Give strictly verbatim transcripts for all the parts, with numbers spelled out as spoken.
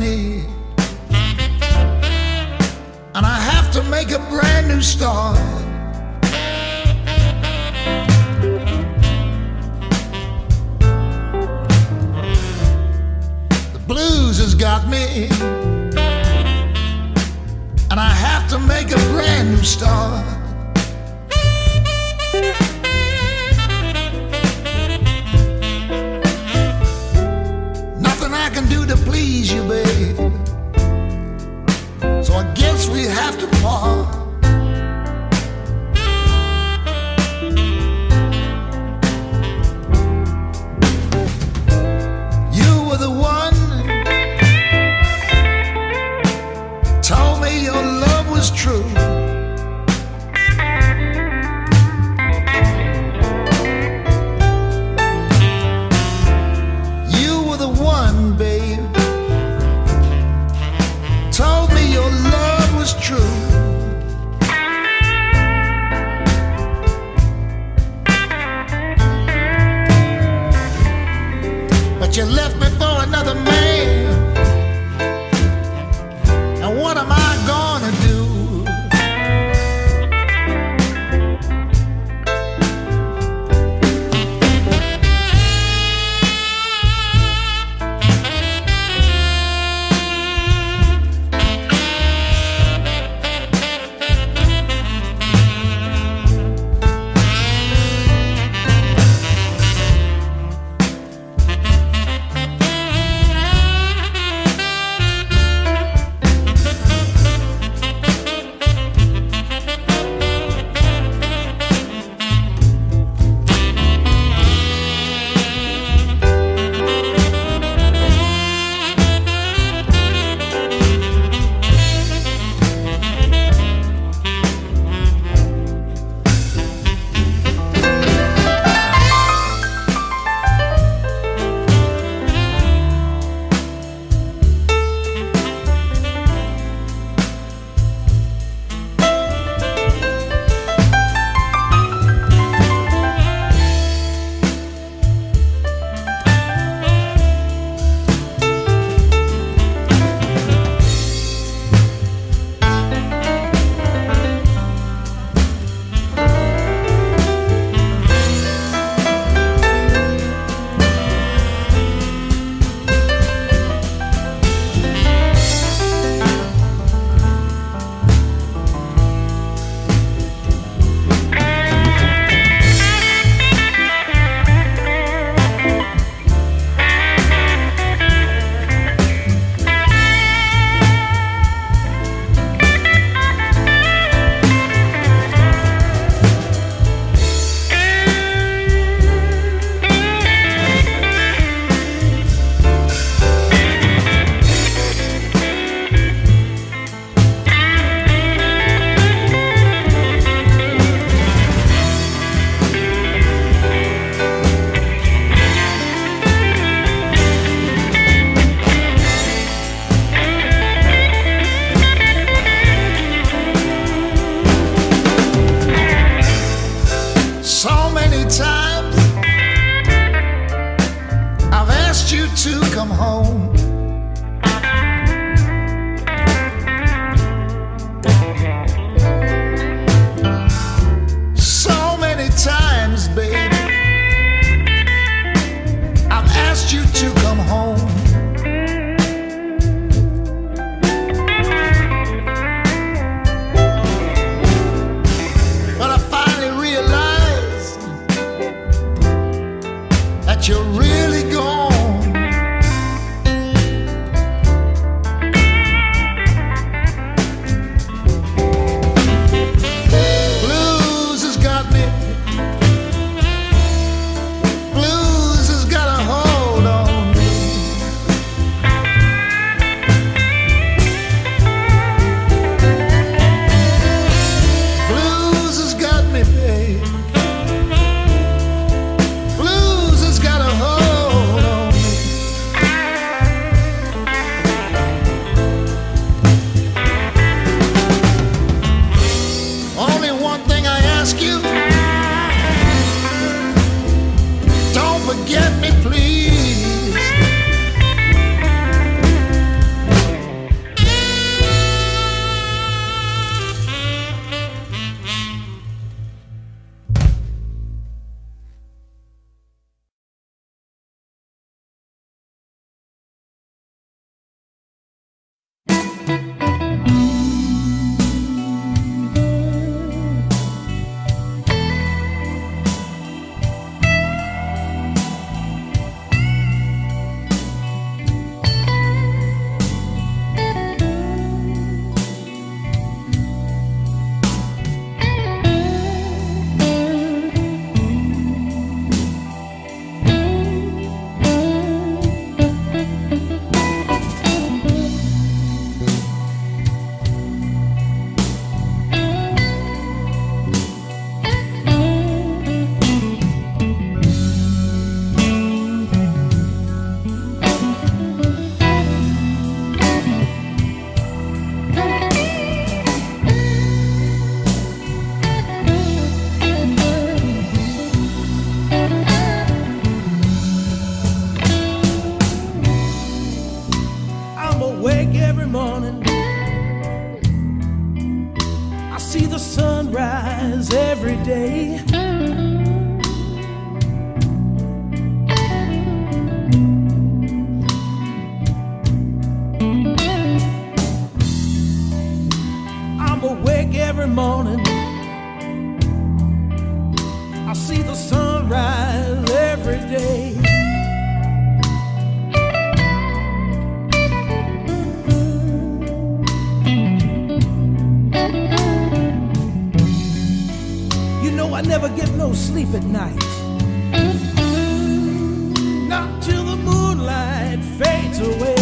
need. And I have to make a brand new start. The blues has got me, and I have to make a brand new start. Nothing I can do to please you, babe, so I guess we have to part. You were the one, told me your love was true. You were the one, babe, told me your love was true. But you left me for another man, and what am I gonna morning. I see the sunrise every day. I'm awake every morning. I see the sunrise every day. You know I never get no sleep at night, not till the moonlight fades away.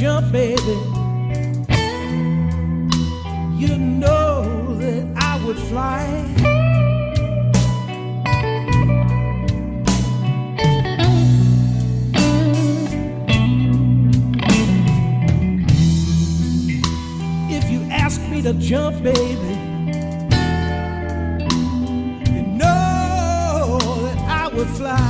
Jump, baby, you know that I would fly. If you ask me to jump, baby, you know that I would fly.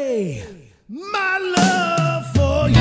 away my love for you.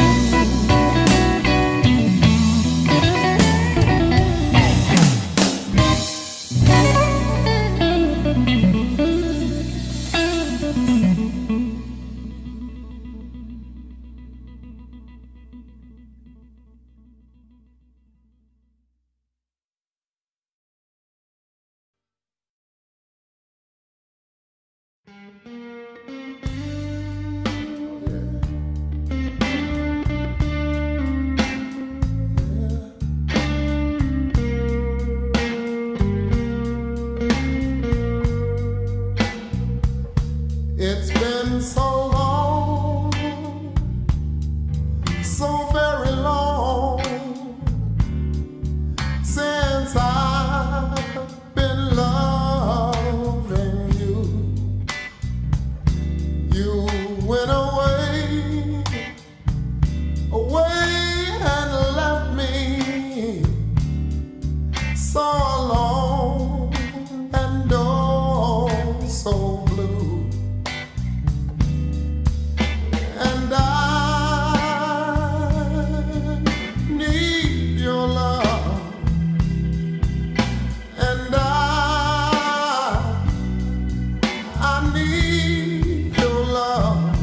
I need your love,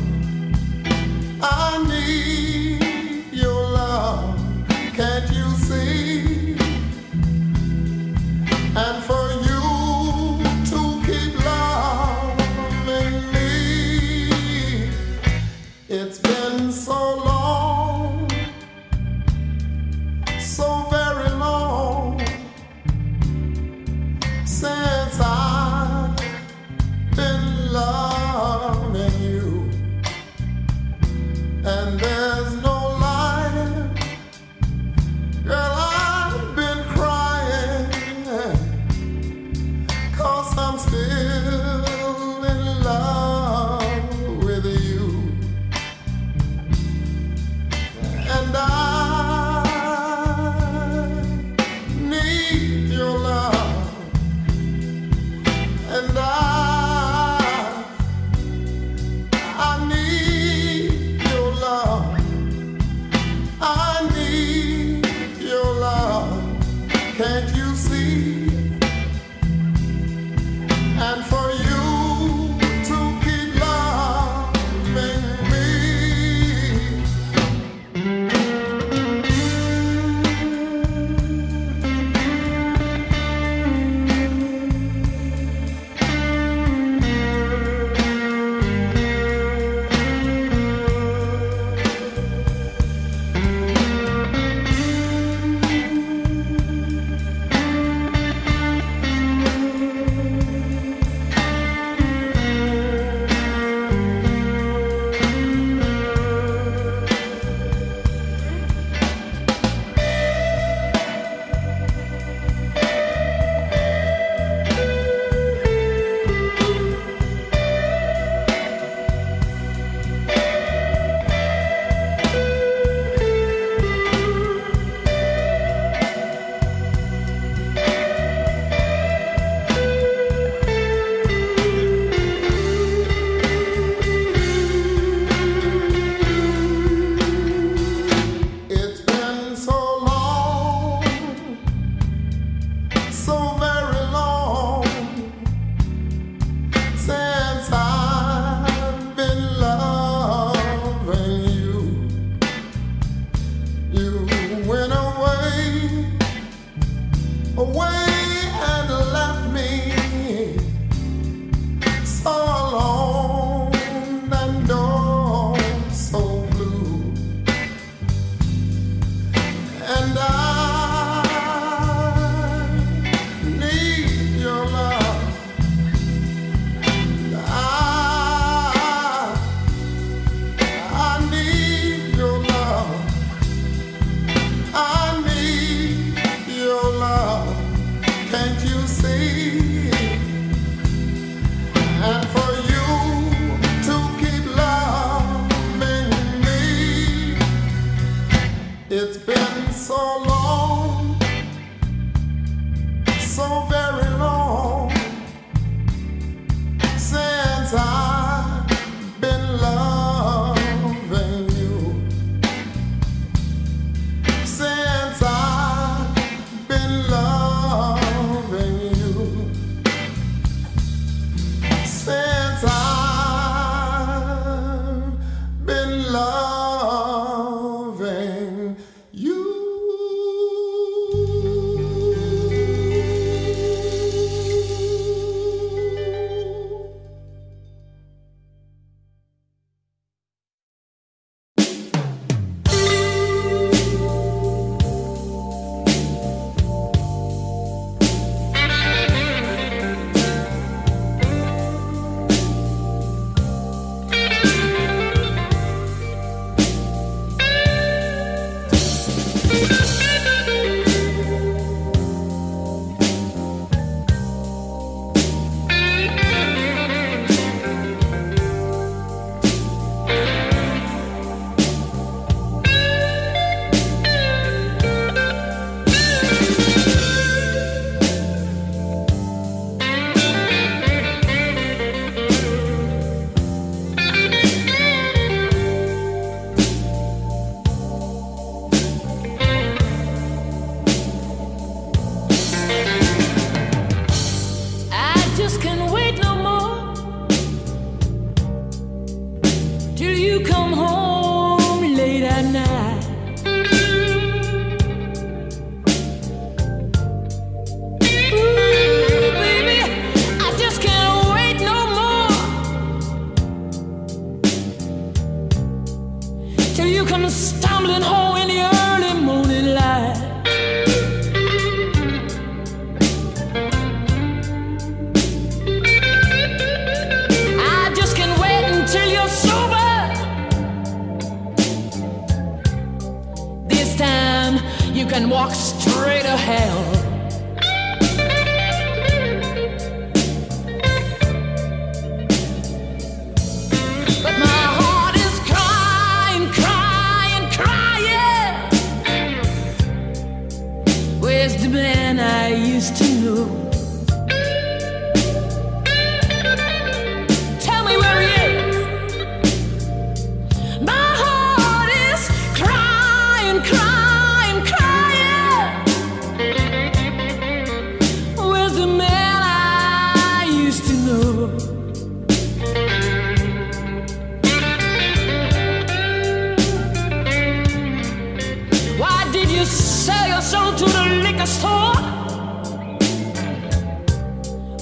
loving you.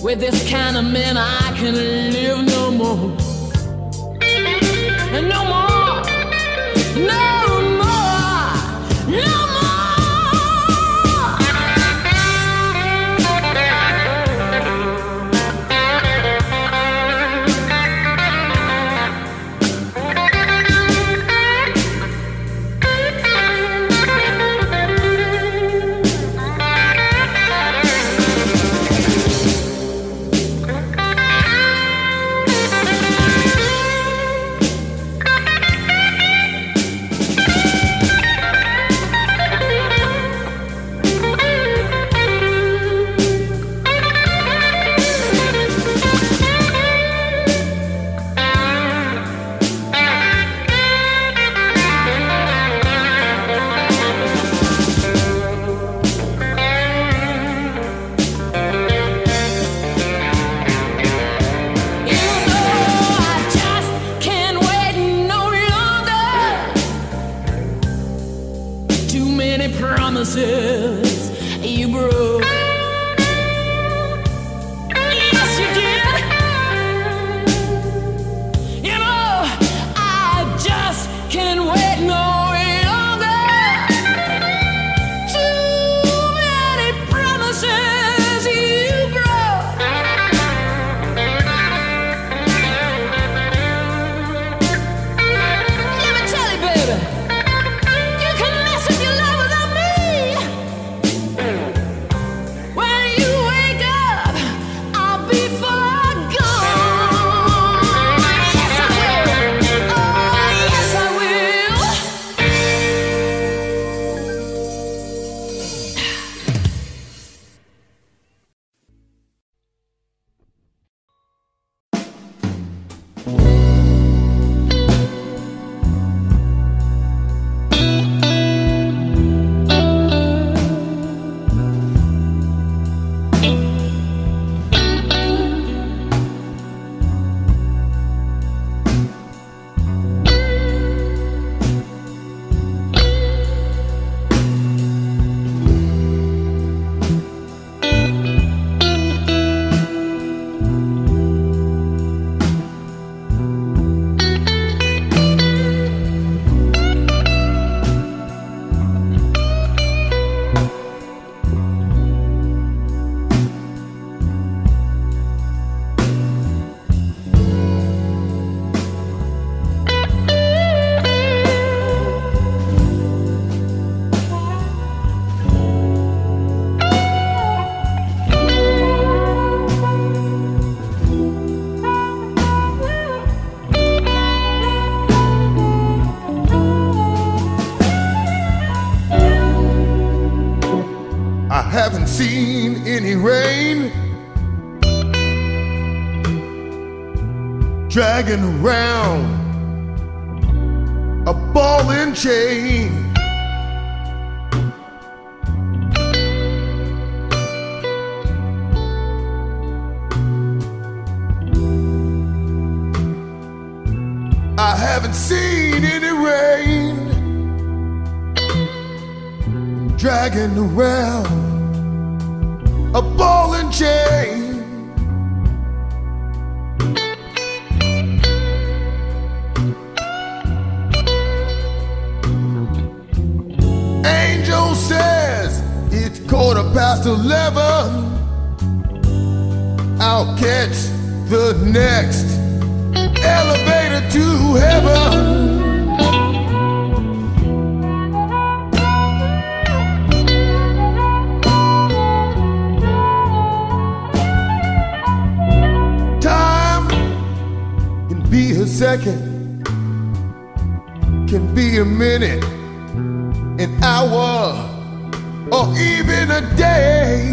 With this kind of man, I can live no more. No more, no more, no haven't seen any rain dragging around a ball and chain. I haven't seen any rain dragging around a ball and chain. Angel says it's quarter past eleven. I'll catch the next elevator to heaven. Time can be a second, can be a minute, an hour, or even a day.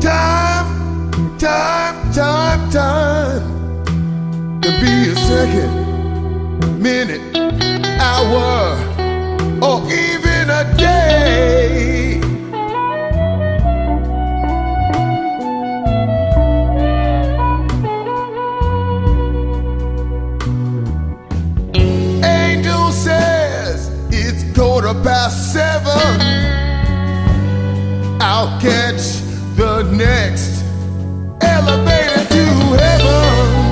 Time, time, time can be a second, minute, hour, or even a day. Angel says it's quarter past seven. I'll catch the next elevator to heaven.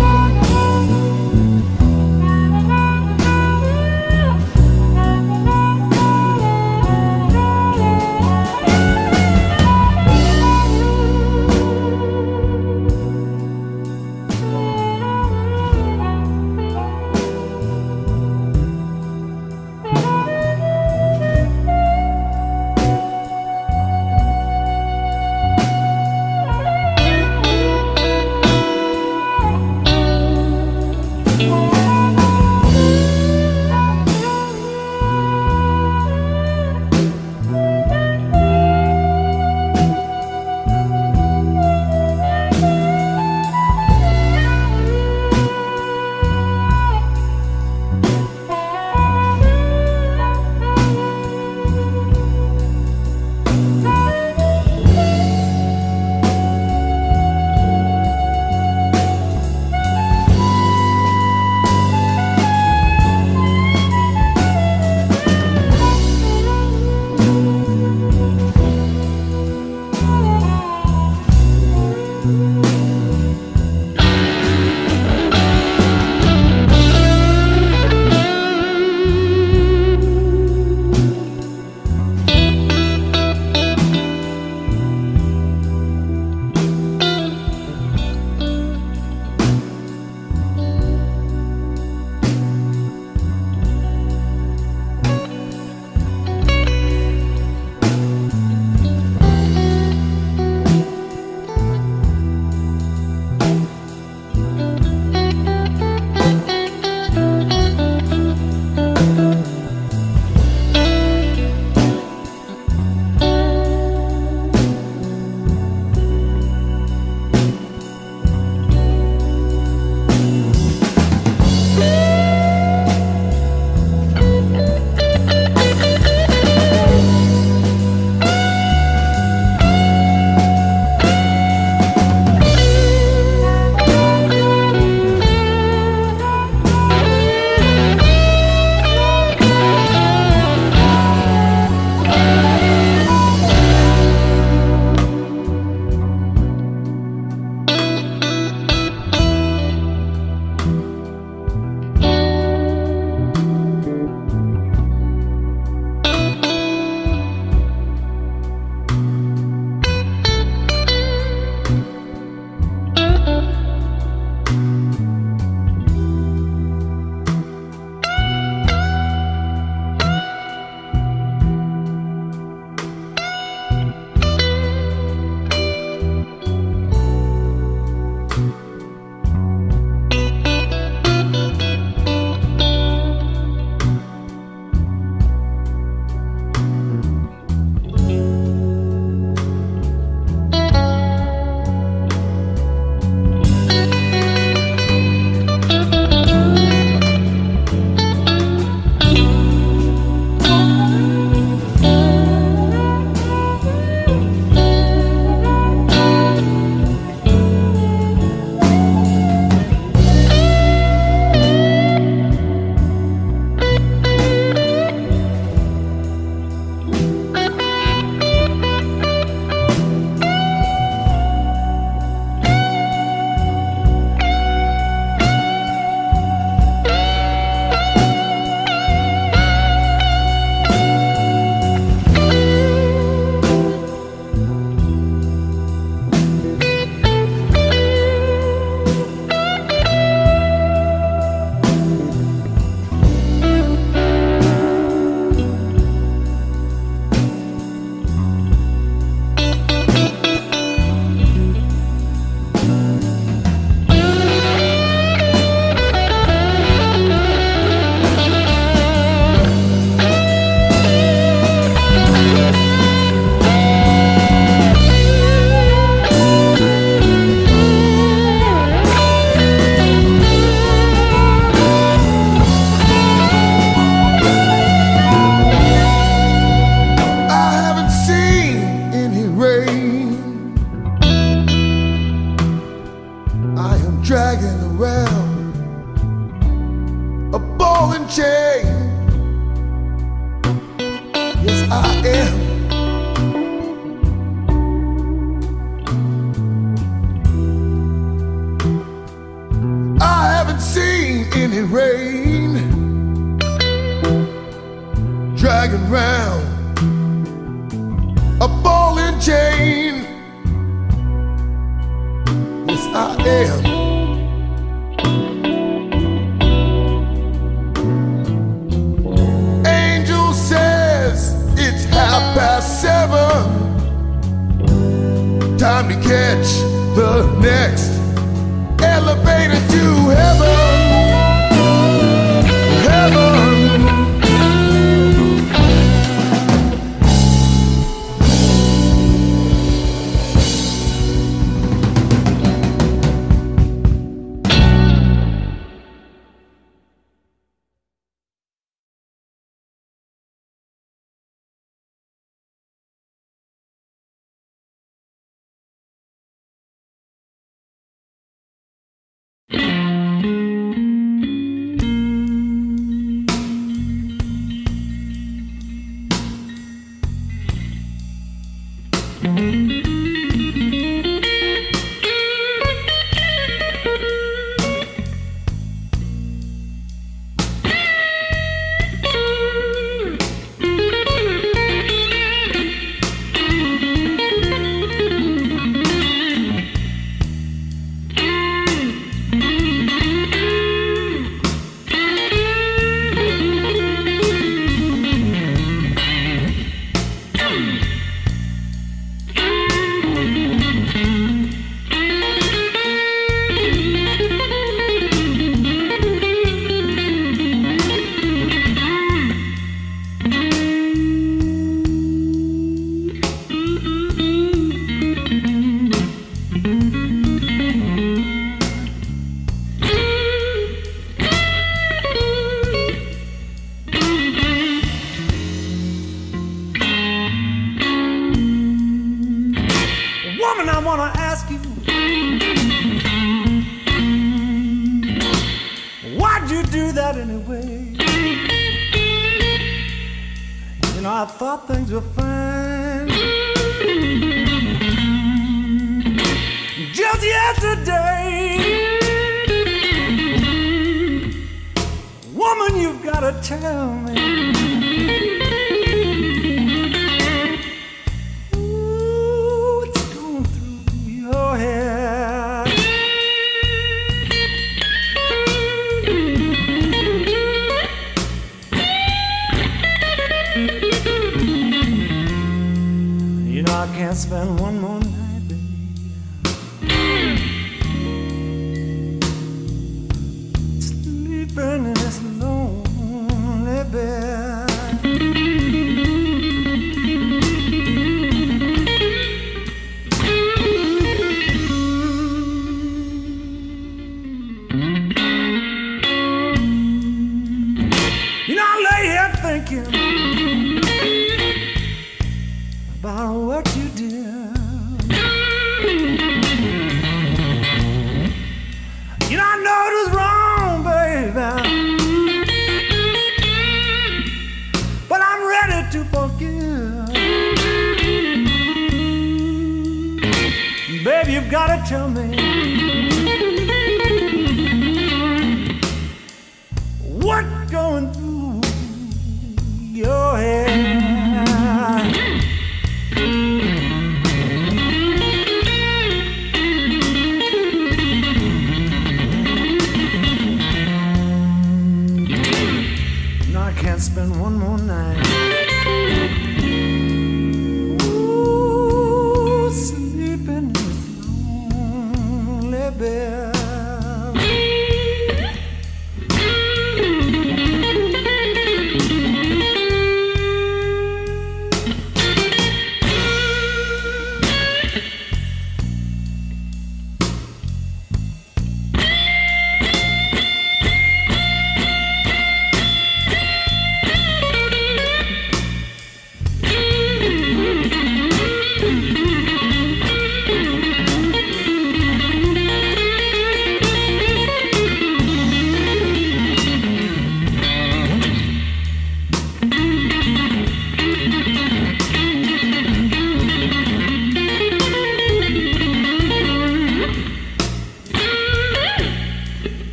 wind and rain, dragging round a ball and chain. Yes, I am. Angel says it's half past seven, time to catch the next elevator to heaven, heaven.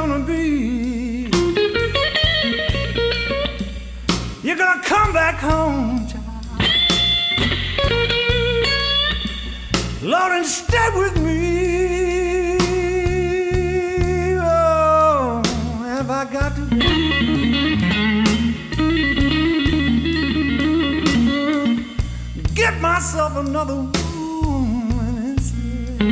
gonna be? You're gonna come back home, child. Lord, and stay with me. Oh, have I got to get myself another woman instead?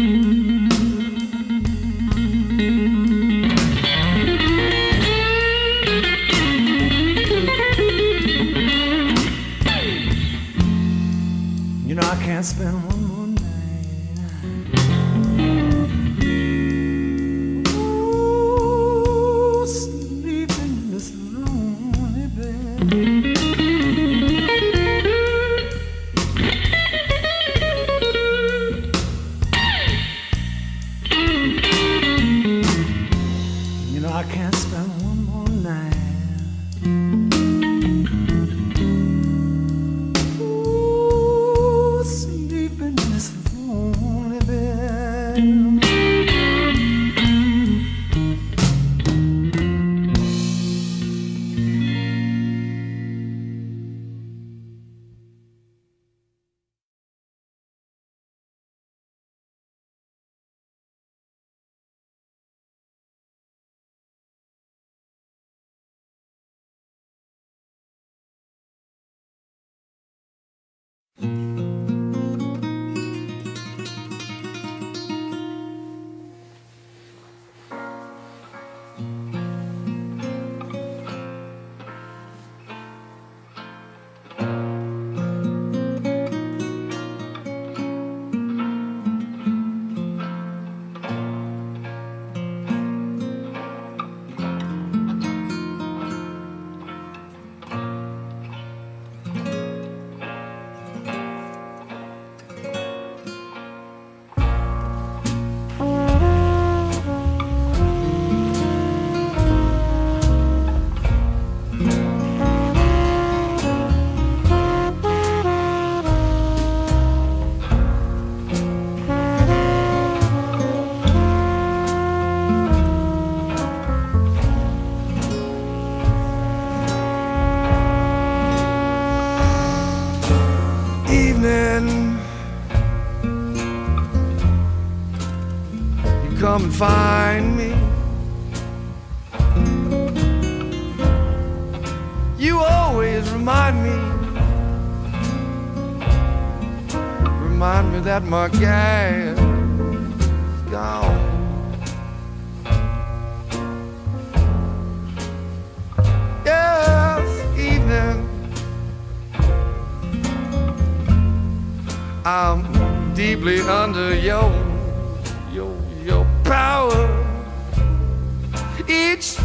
Can't spend one more night, ooh, sleep in this lonely bed. You know I can't spend one more night. Come and find me. You always remind me, remind me that my gas is gone. Yes, evening, I'm deeply under your, your, your power. Each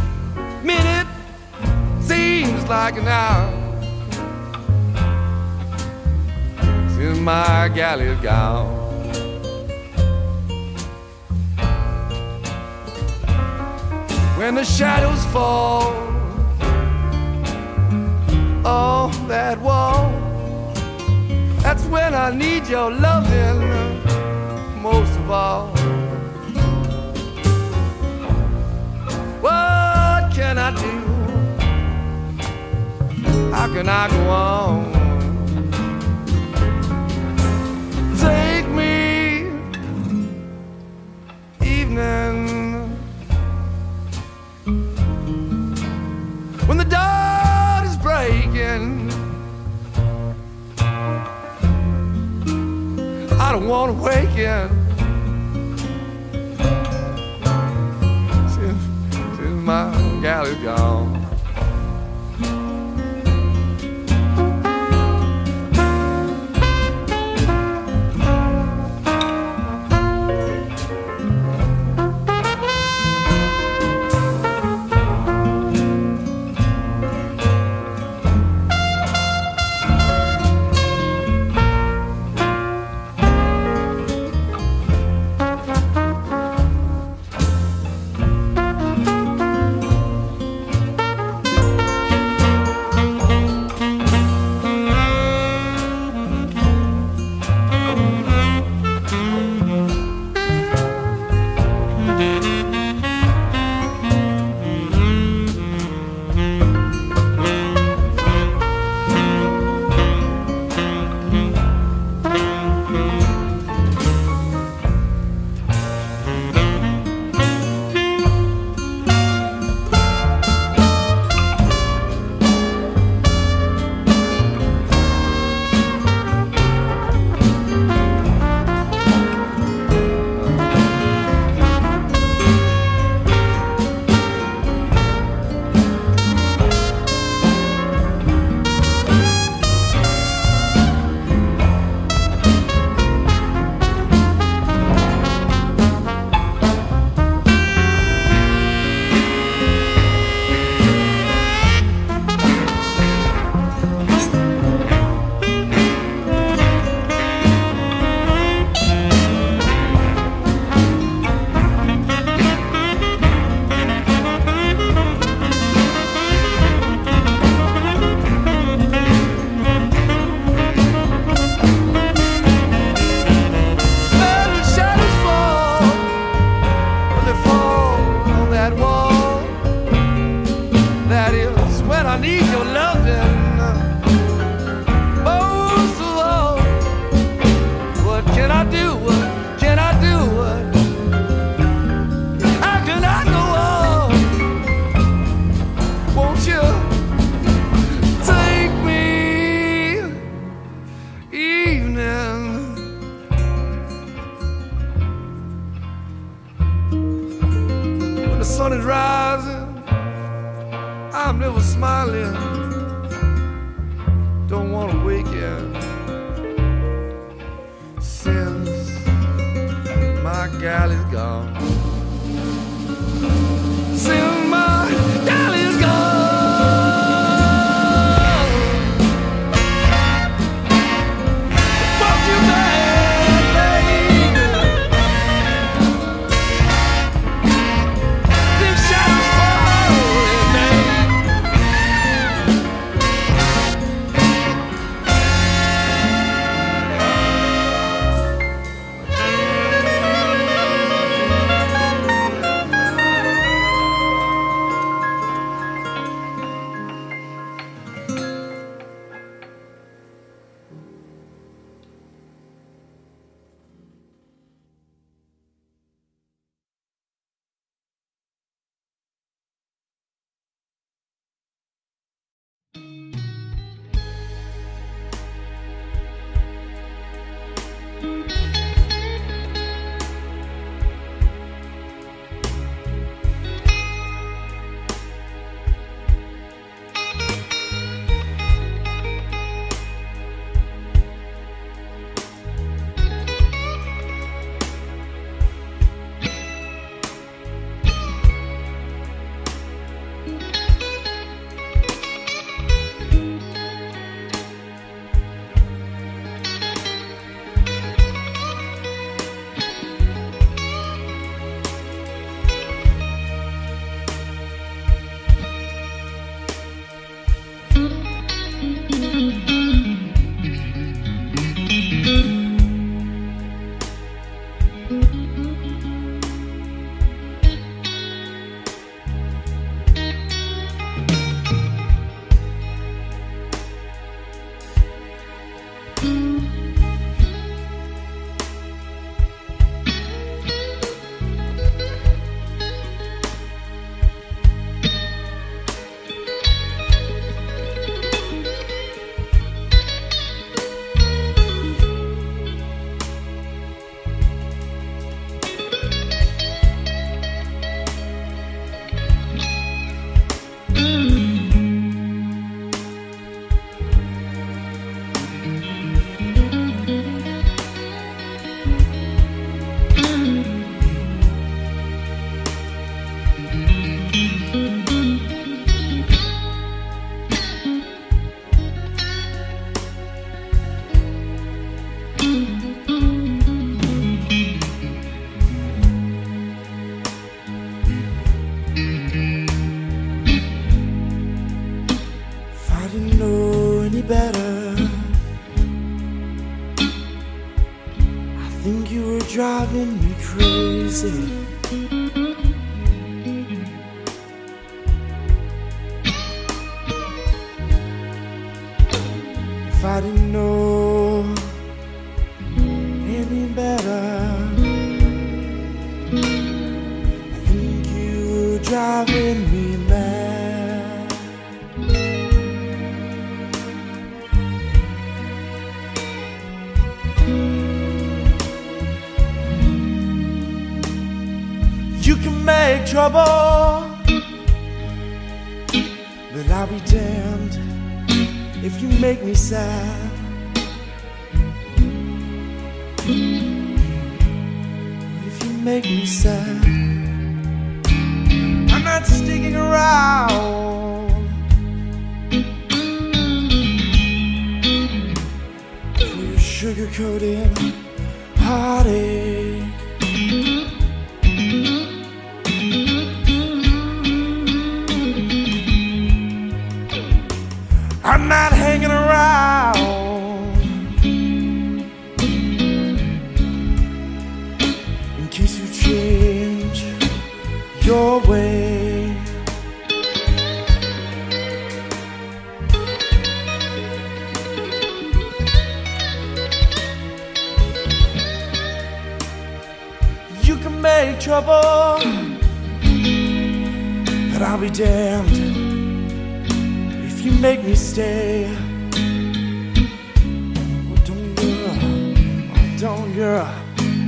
minute seems like an hour since my gal is gone. When the shadows fall on that wall, that's when I need your loving most of all. What can I do? How can I go on? Take me, evening, when the dawn is breaking. I don't want to waken. My gal is gone. sun is rising, I'm never smiling. Don't want to wake up since my gal is gone. Since my gal is gone.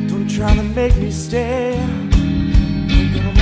Don't try to make me stay. I'm gonna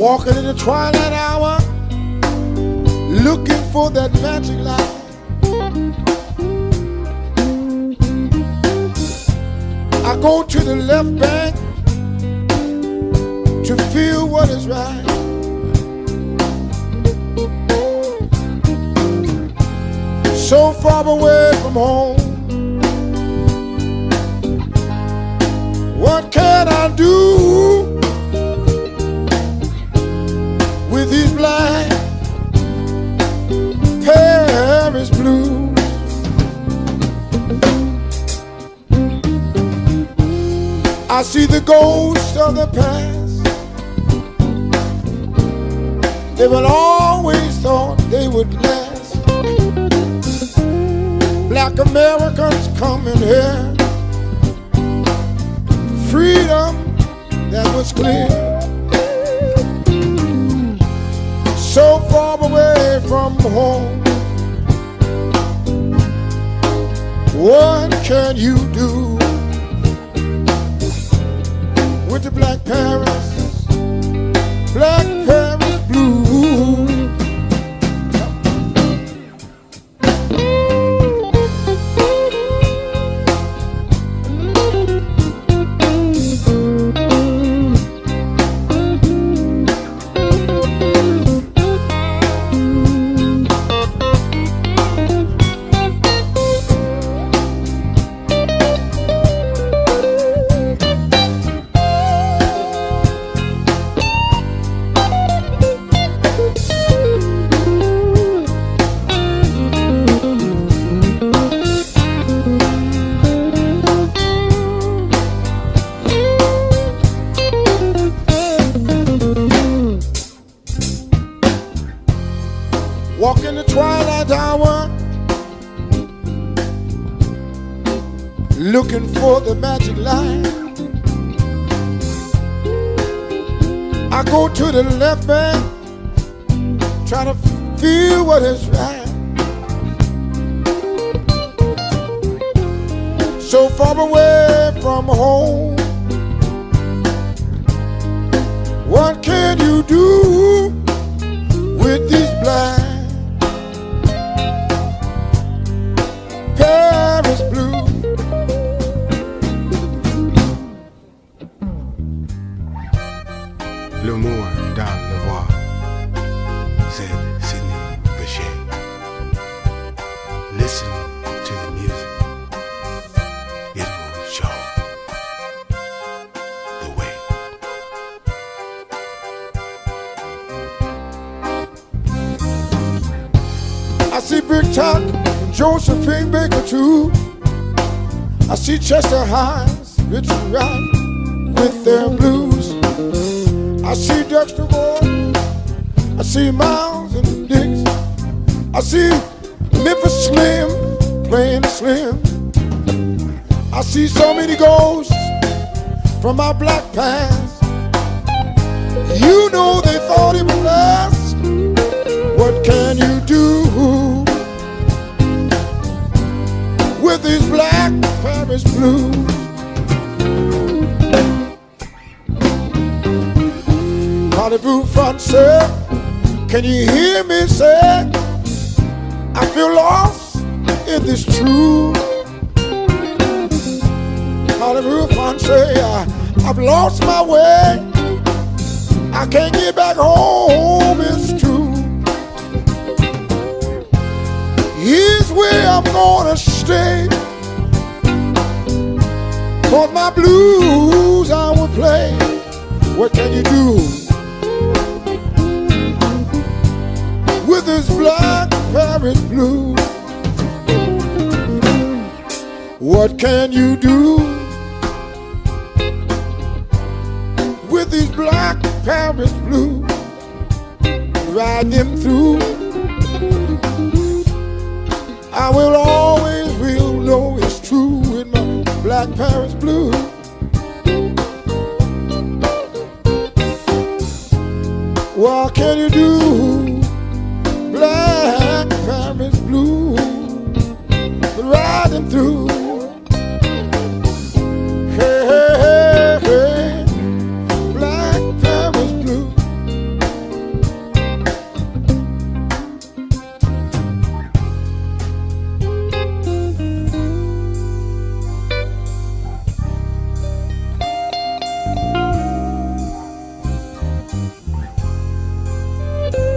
Walking in the twilight hour, looking for that magic light. I go to the left bank to feel what is right. So far away from home, what can I I see the ghosts of the past. They will always thought they would last. Black Americans coming here. Freedom that was clear. So far away from home. What can you do with the black Paris, black Paris blue? Looking for the magic light. I go to the left hand, try to feel what is right. So far away from home. What can you do with these blind Paris blues? Josephine Baker too. I see Chester Himes, Richard Wright with their blues. I see Dexter Ward, I see Miles and Dix. I see Memphis Slim playing slim. I see so many ghosts from our black past. You know they thought it would last. What can you do with these black Paris blues? Rendezvous Francais, can you hear me say, I feel lost in this truth. Rendezvous Francais, I've lost my way. I can't get back home, it's true. Here's where I'm gonna stay, 'cause my blues I will play. What can you do with this black Paris blue? What can you do with this black Paris blue? Ride them through. I will always will know it's true with my black Paris blue. What can you do, black Paris blue? Riding through. Hey, hey, hey, hey, black Paris blue. Thank you.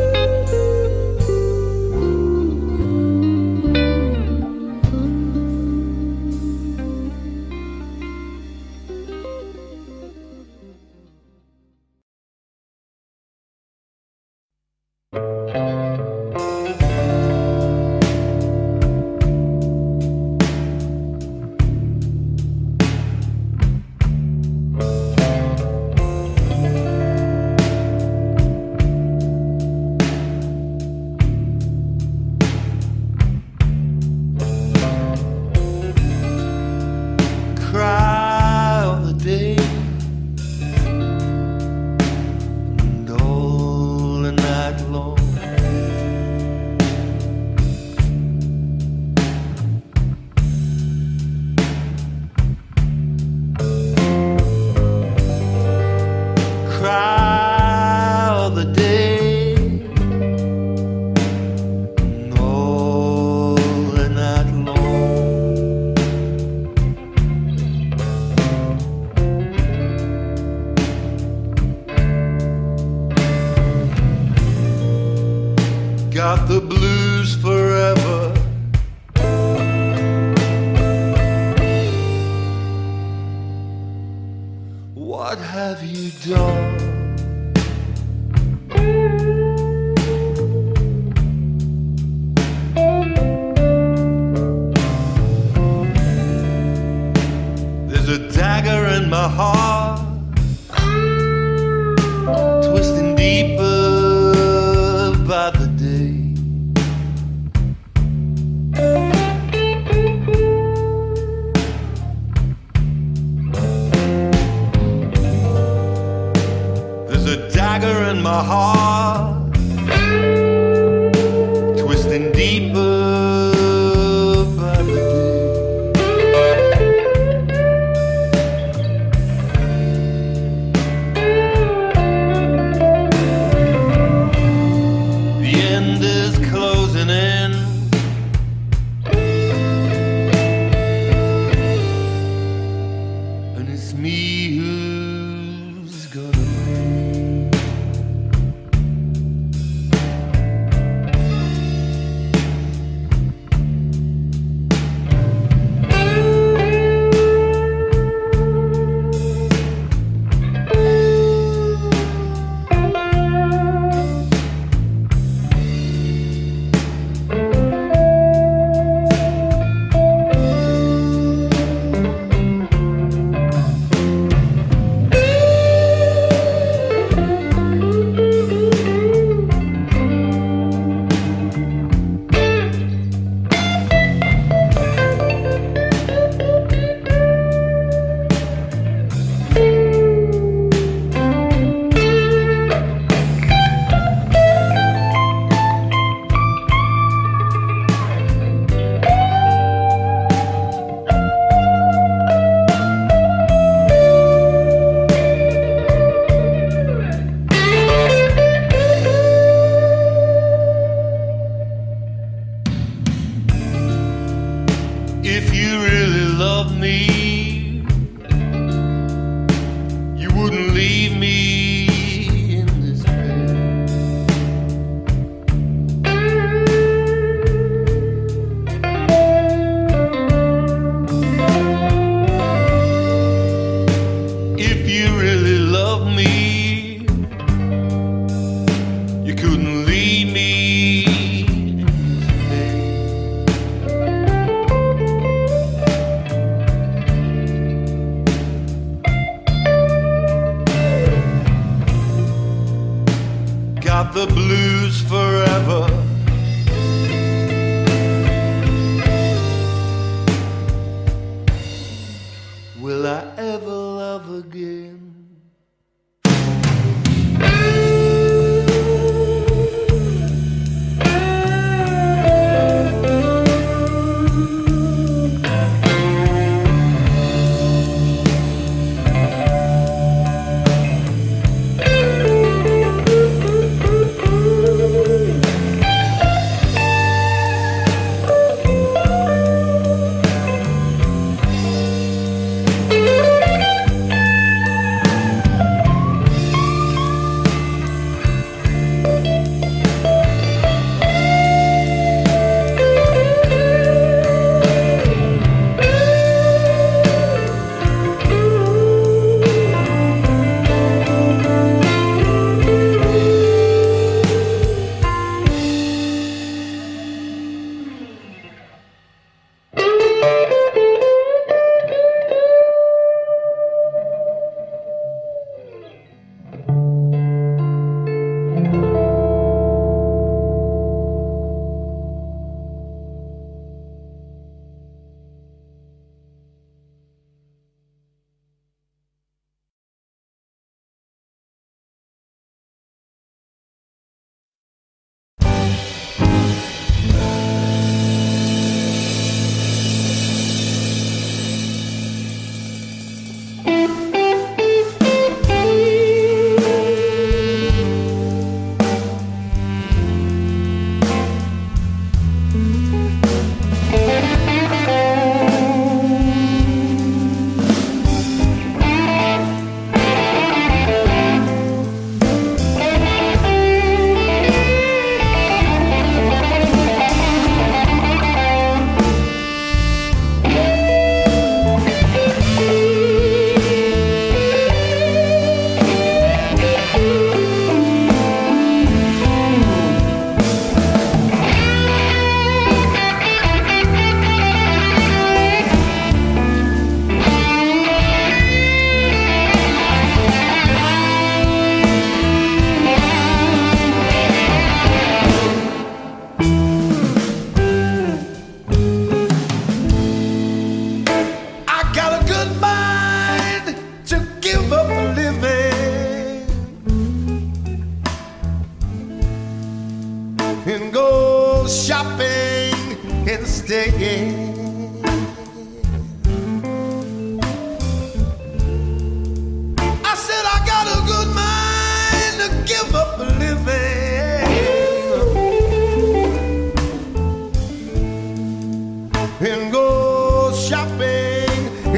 what have you done? My heart twisting deeper by the day. There's a dagger in my heart twisting deeper.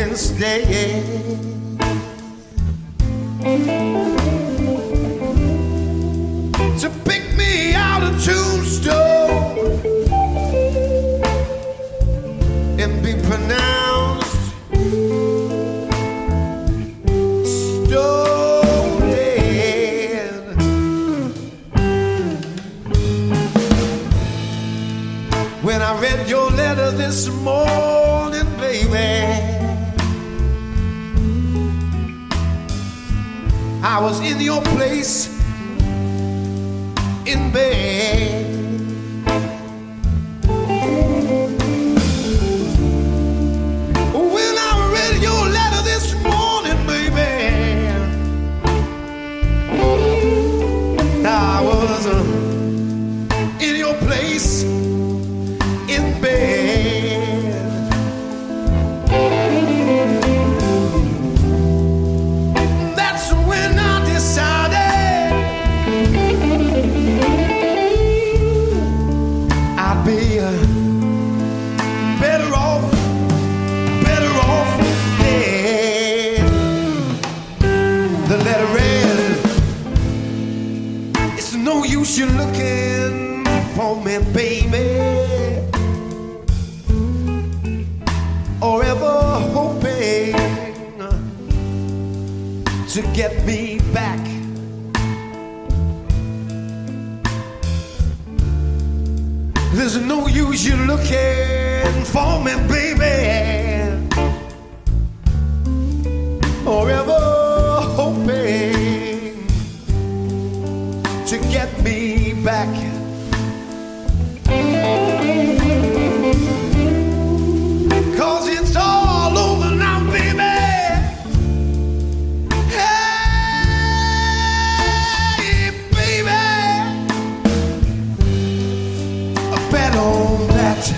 and stay. So pick me out a tombstone and be pronounced stone dead. When I read your letter this morning, I was in your place in bed. When I read your letter this morning, baby, I was uh, in your place in bed. You're looking for me, baby, or ever hoping to get me back. There's no use you looking for me, baby, or ever hoping to get me back. Cause it's all over now, baby. Hey, baby, I bet on that.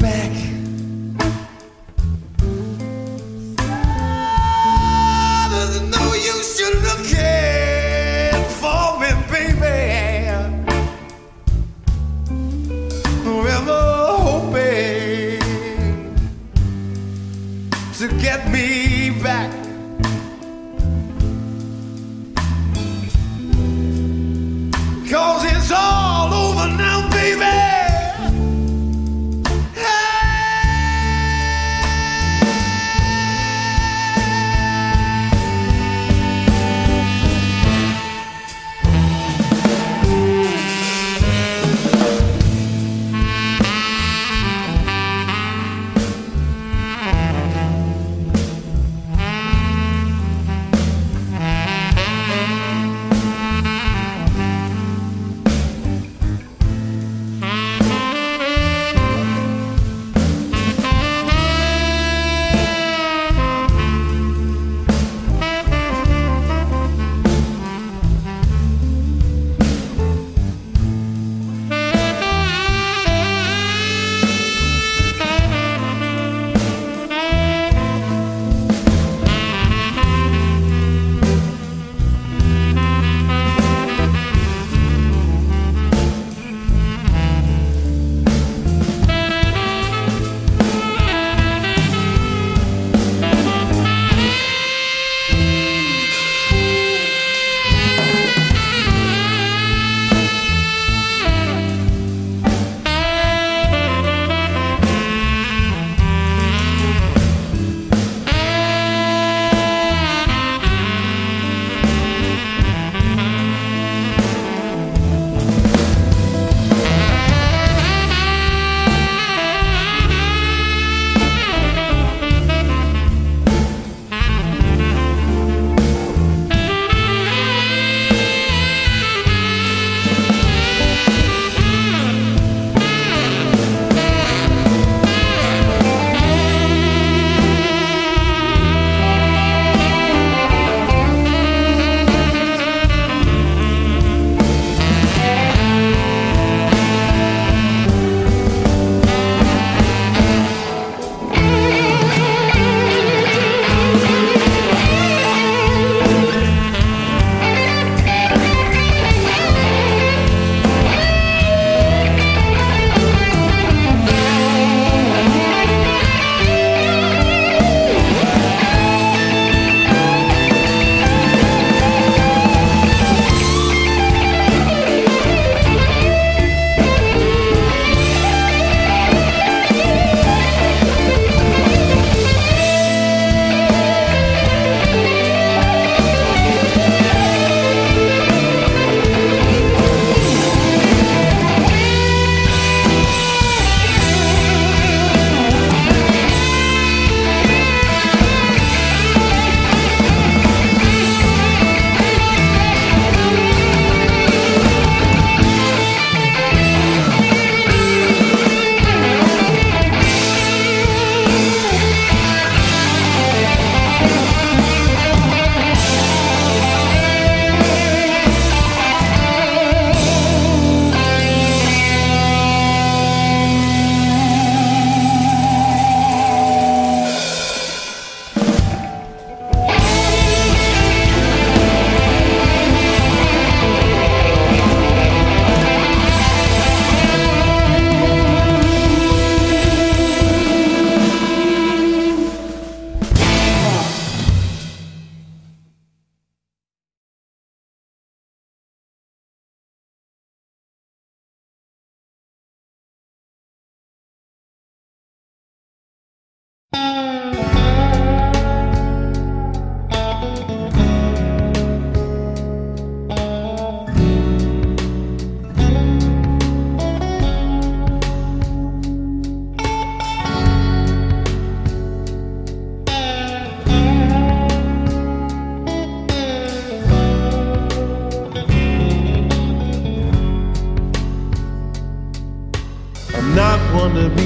back. There's no use you looking for me, baby. Forever hoping to get me back. Cause it's all over now, baby.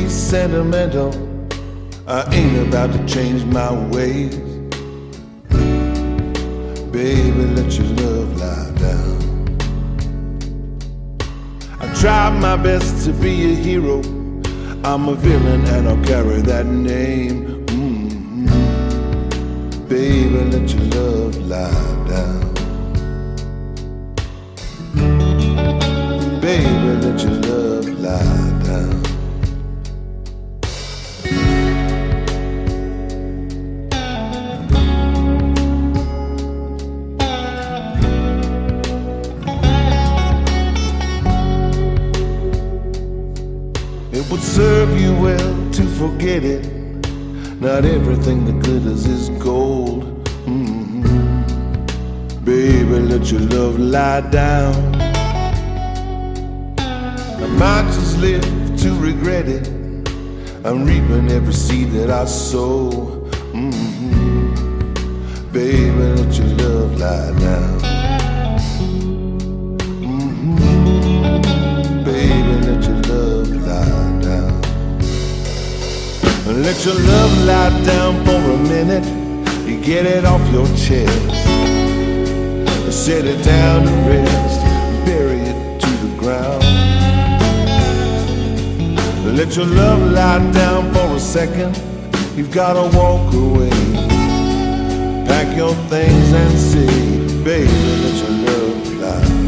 Sentimental, I ain't about to change my ways. Baby, let your love lie down. I tried my best to be a hero. I'm a villain and I'll carry that name. Mm-hmm. Baby, let your love lie down. Baby, let your love lie down. Would serve you well to forget it. Not everything that glitters is gold. Mm-hmm. Baby, let your love lie down. I might just live to regret it. I'm reaping every seed that I sow. Mm-hmm. Baby, let your love lie down. Mm-hmm. Baby, let your love lie down. Let your love lie down for a minute. You get it off your chest. Set it down to rest. Bury it to the ground. Let your love lie down for a second. You've gotta walk away. Pack your things and say, baby, let your love lie down.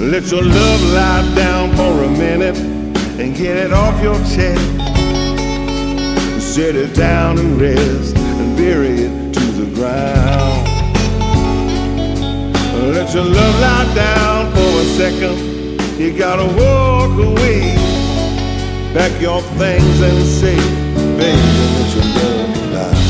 Let your love lie down for a minute and get it off your chest. Set it down and rest and bury it to the ground. Let your love lie down for a second. You gotta walk away. Pack your things and say, baby, let your love lie down.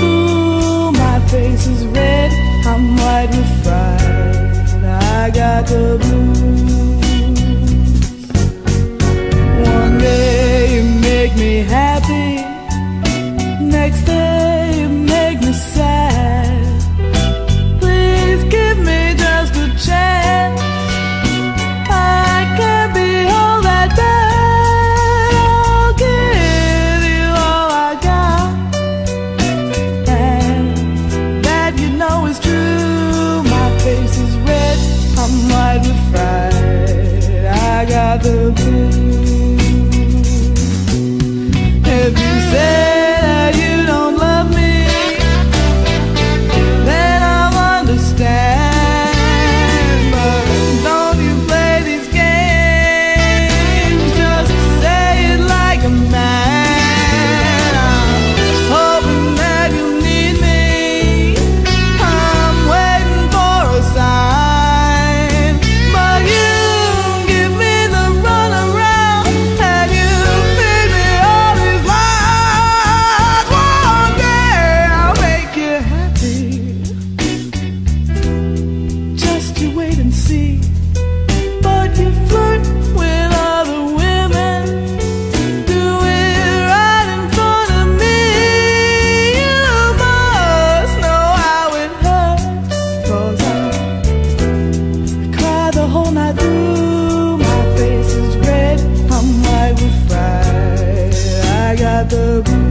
True, my face is red, I'm white with fright. see, but you flirt with other women, do it right in front of me. You must know how it hurts, 'cause I cry the whole night through. My face is red, I'm white with fright. I got the blues.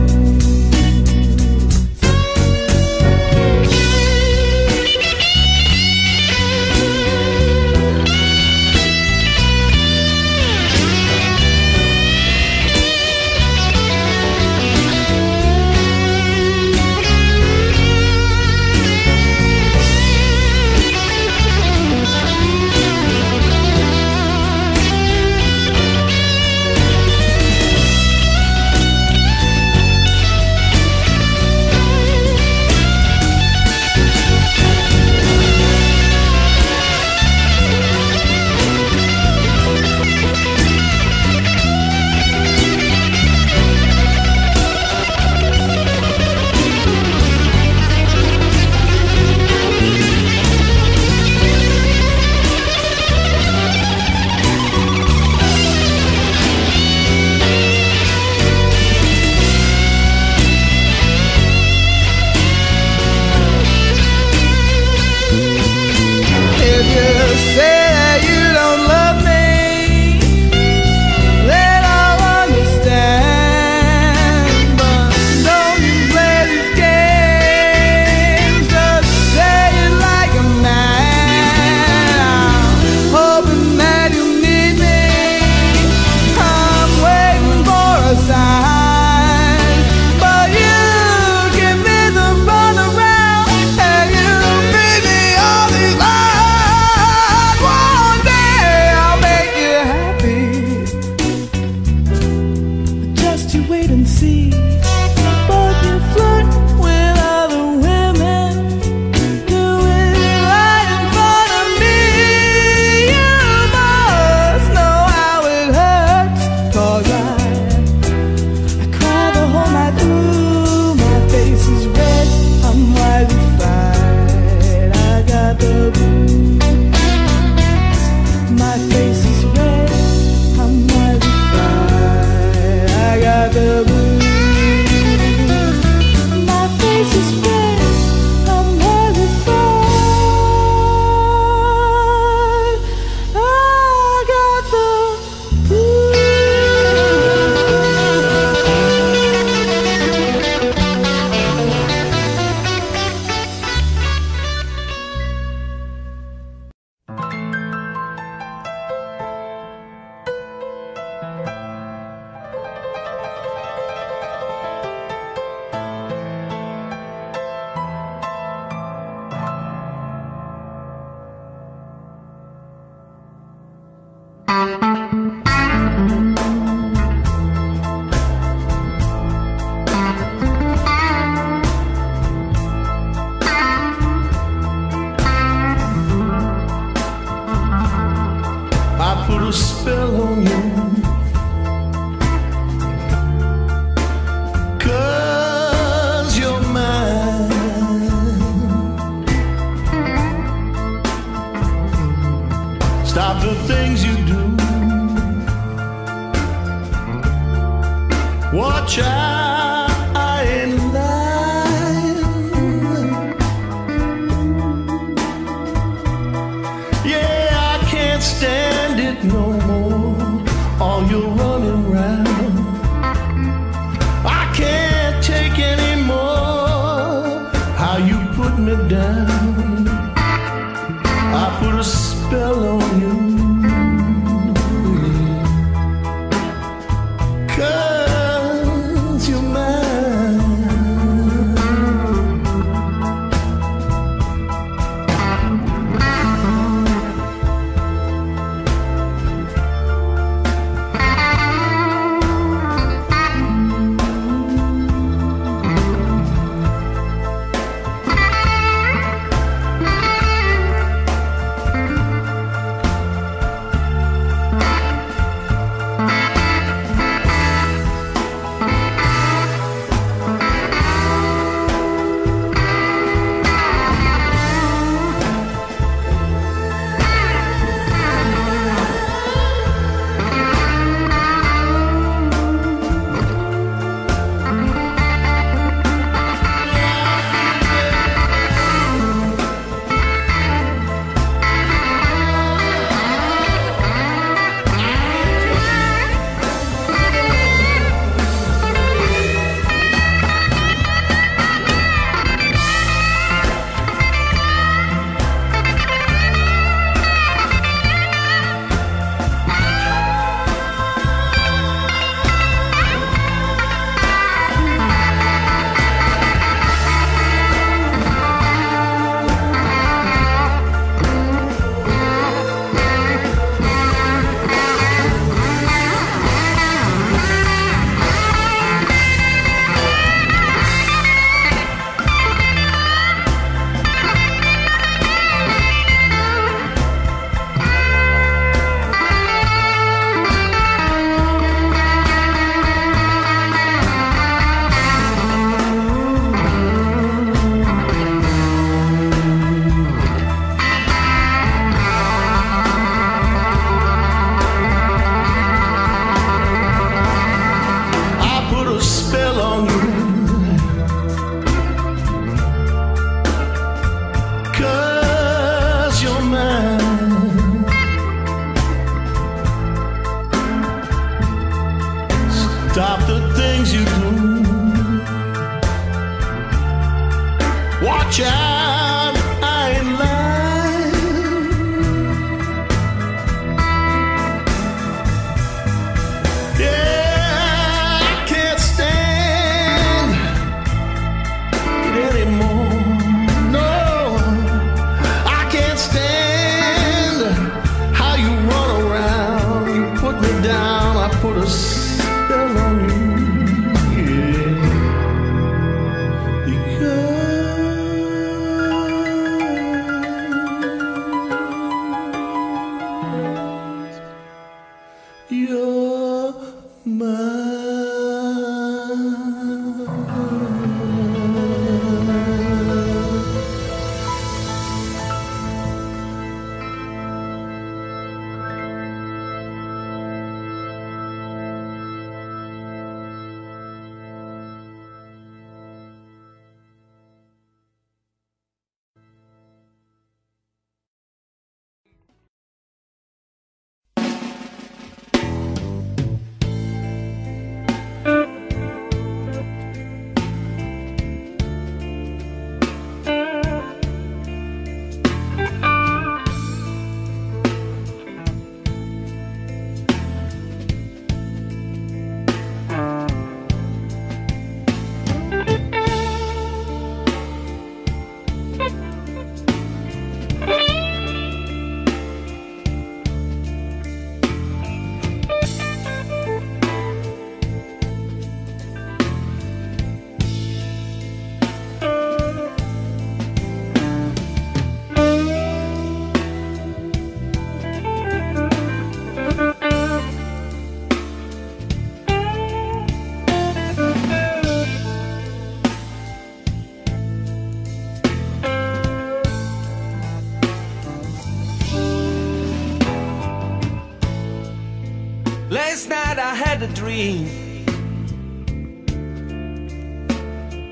I had a dream.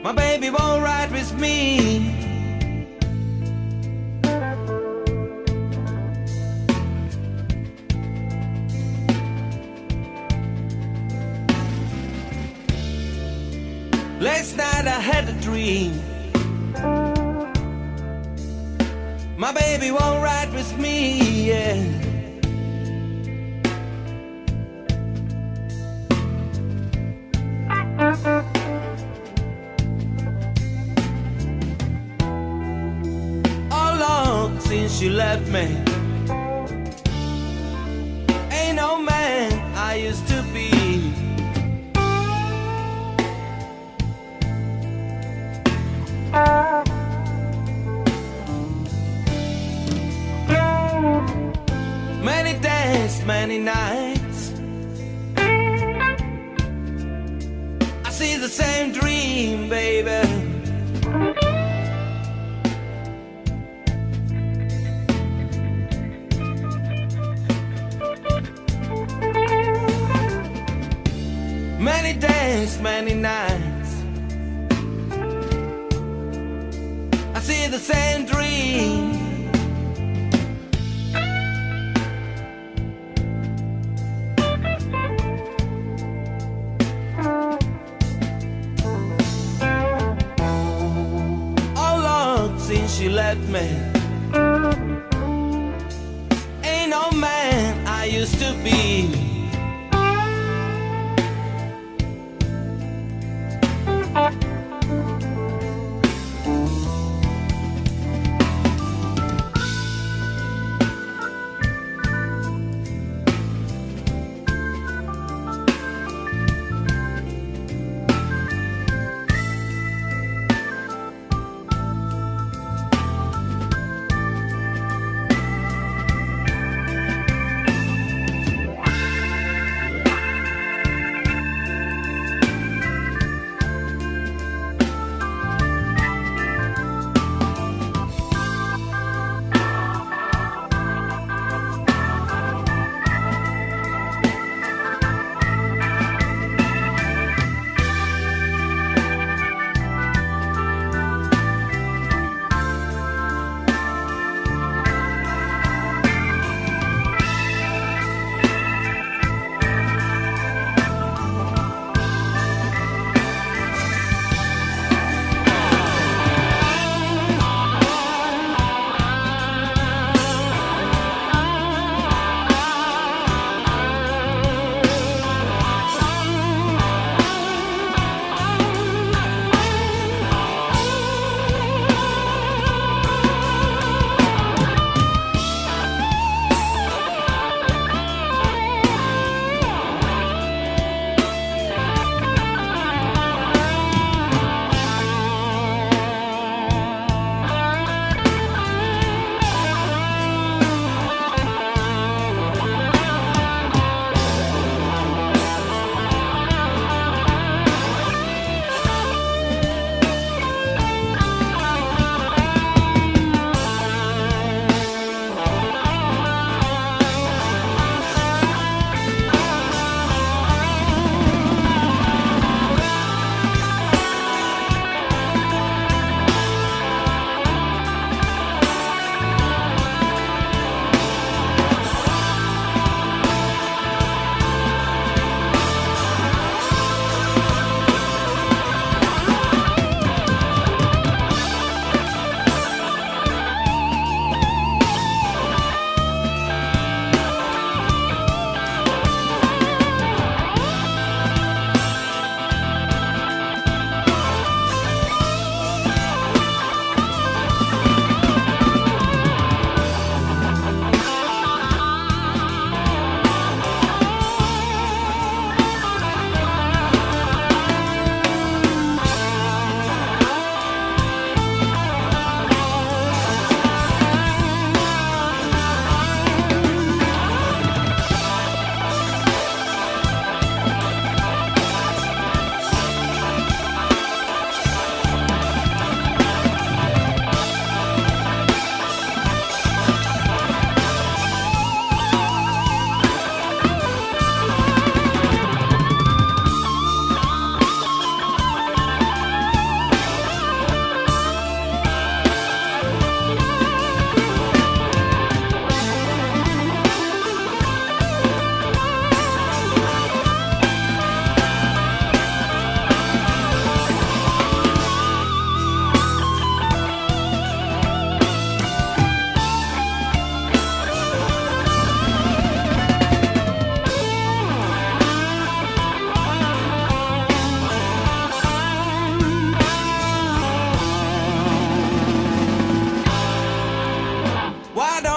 My baby won't ride with me. Last night I had a dream. My baby won't ride with me, yeah. All along since you left me, ain't no man I used to be. Many days, many nights, I see the same dream, baby. Many days, many nights, see the same dream. All long since you left me, ain't no man I used to be.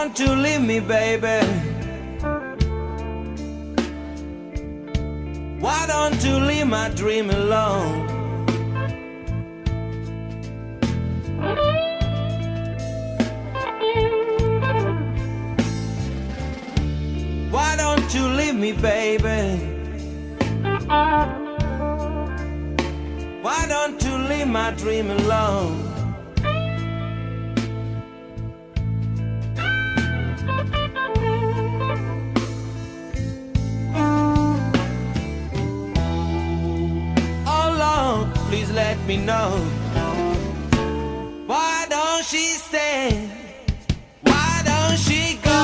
want to leave me, baby? Why don't you leave my dream alone? Why don't you leave me, baby? Why don't you leave my dream alone? Oh Lord, please let me know. Why don't she stay? Why don't she go?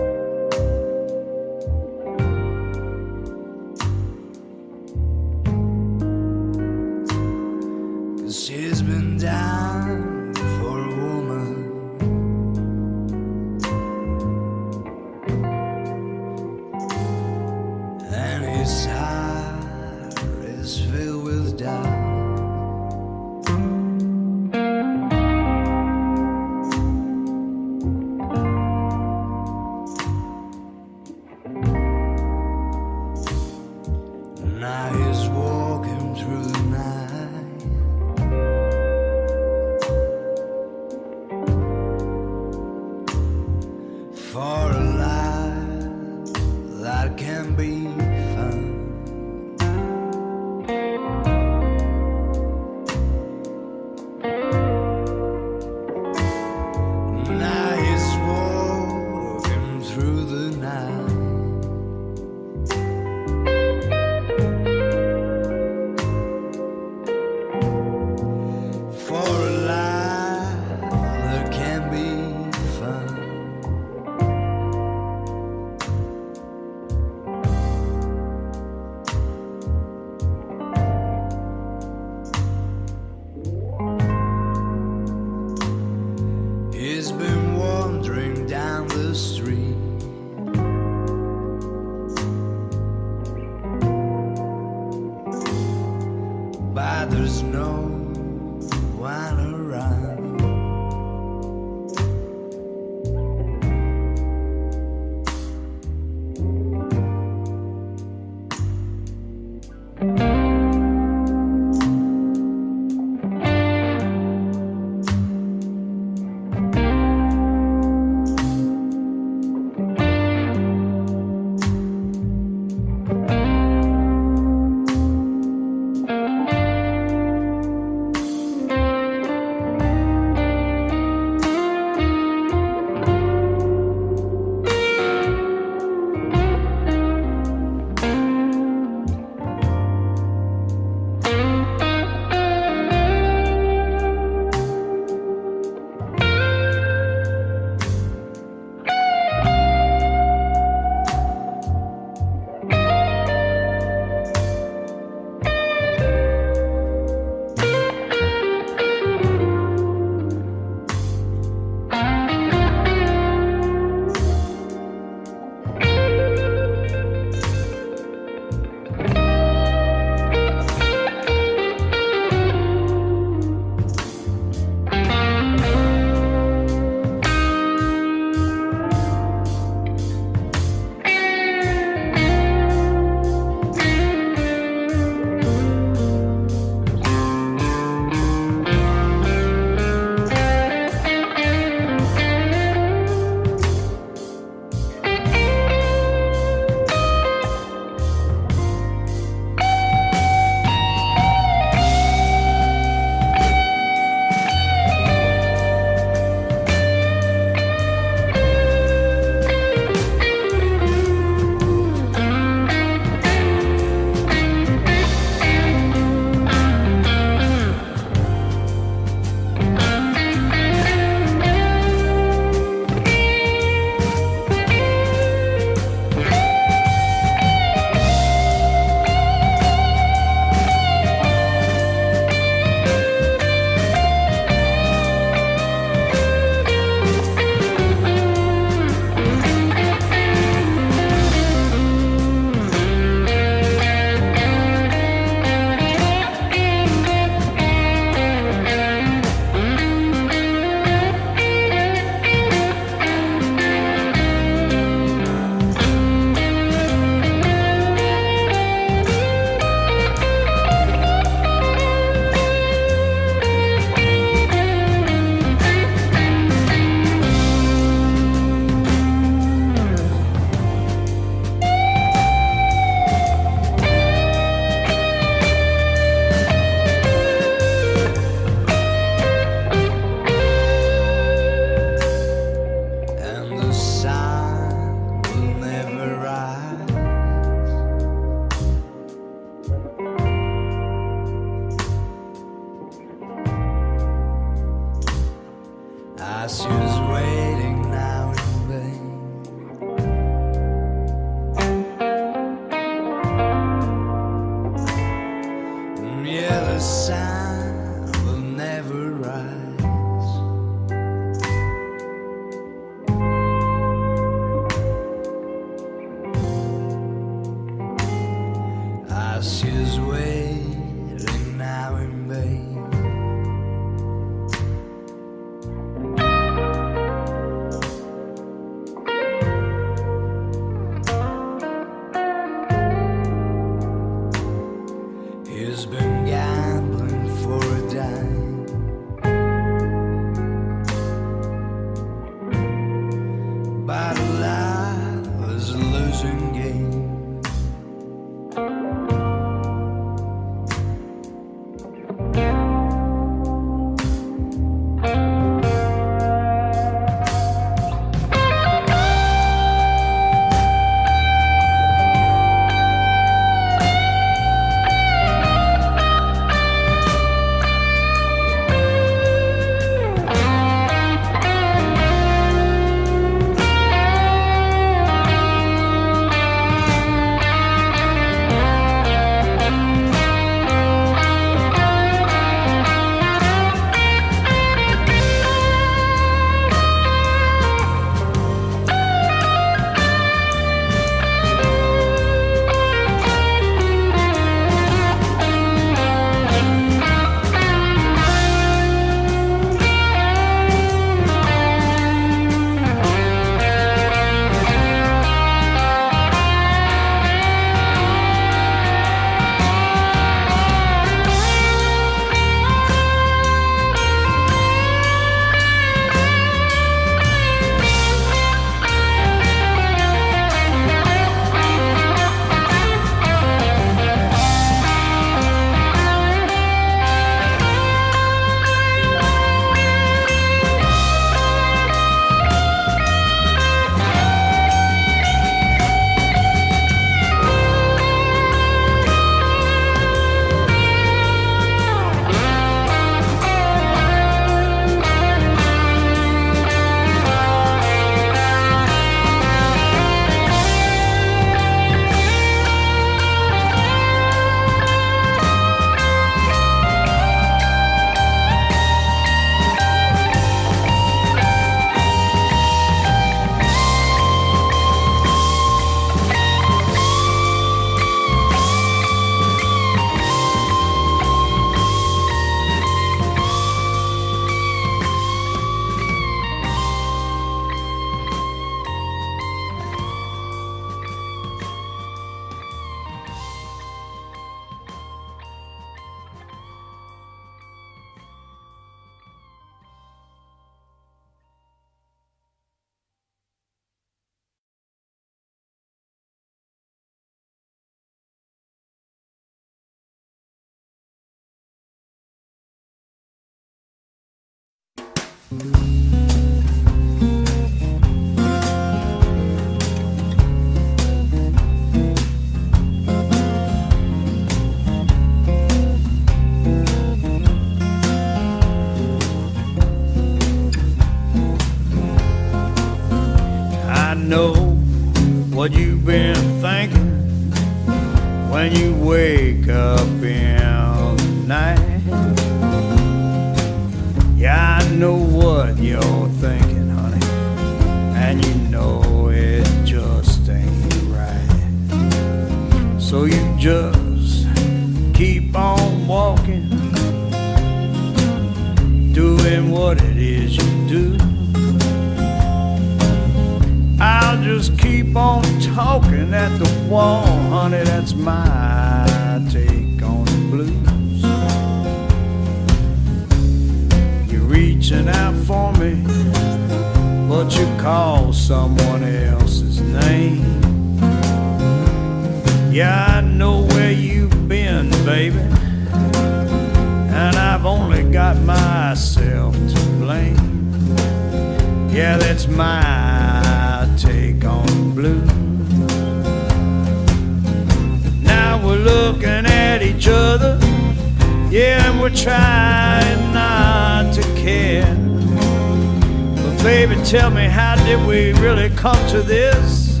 Baby, tell me, how did we really come to this?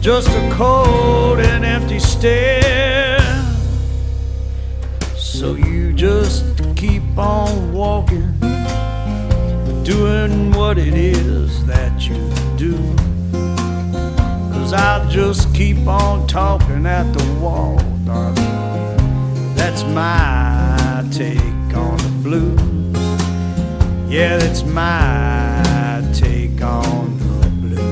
Just a cold and empty stare. So you just keep on walking, doing what it is that you do, 'cause I'll just keep on talking at the wall, darling. That's my take on the blues. Yeah, that's my take on the blues.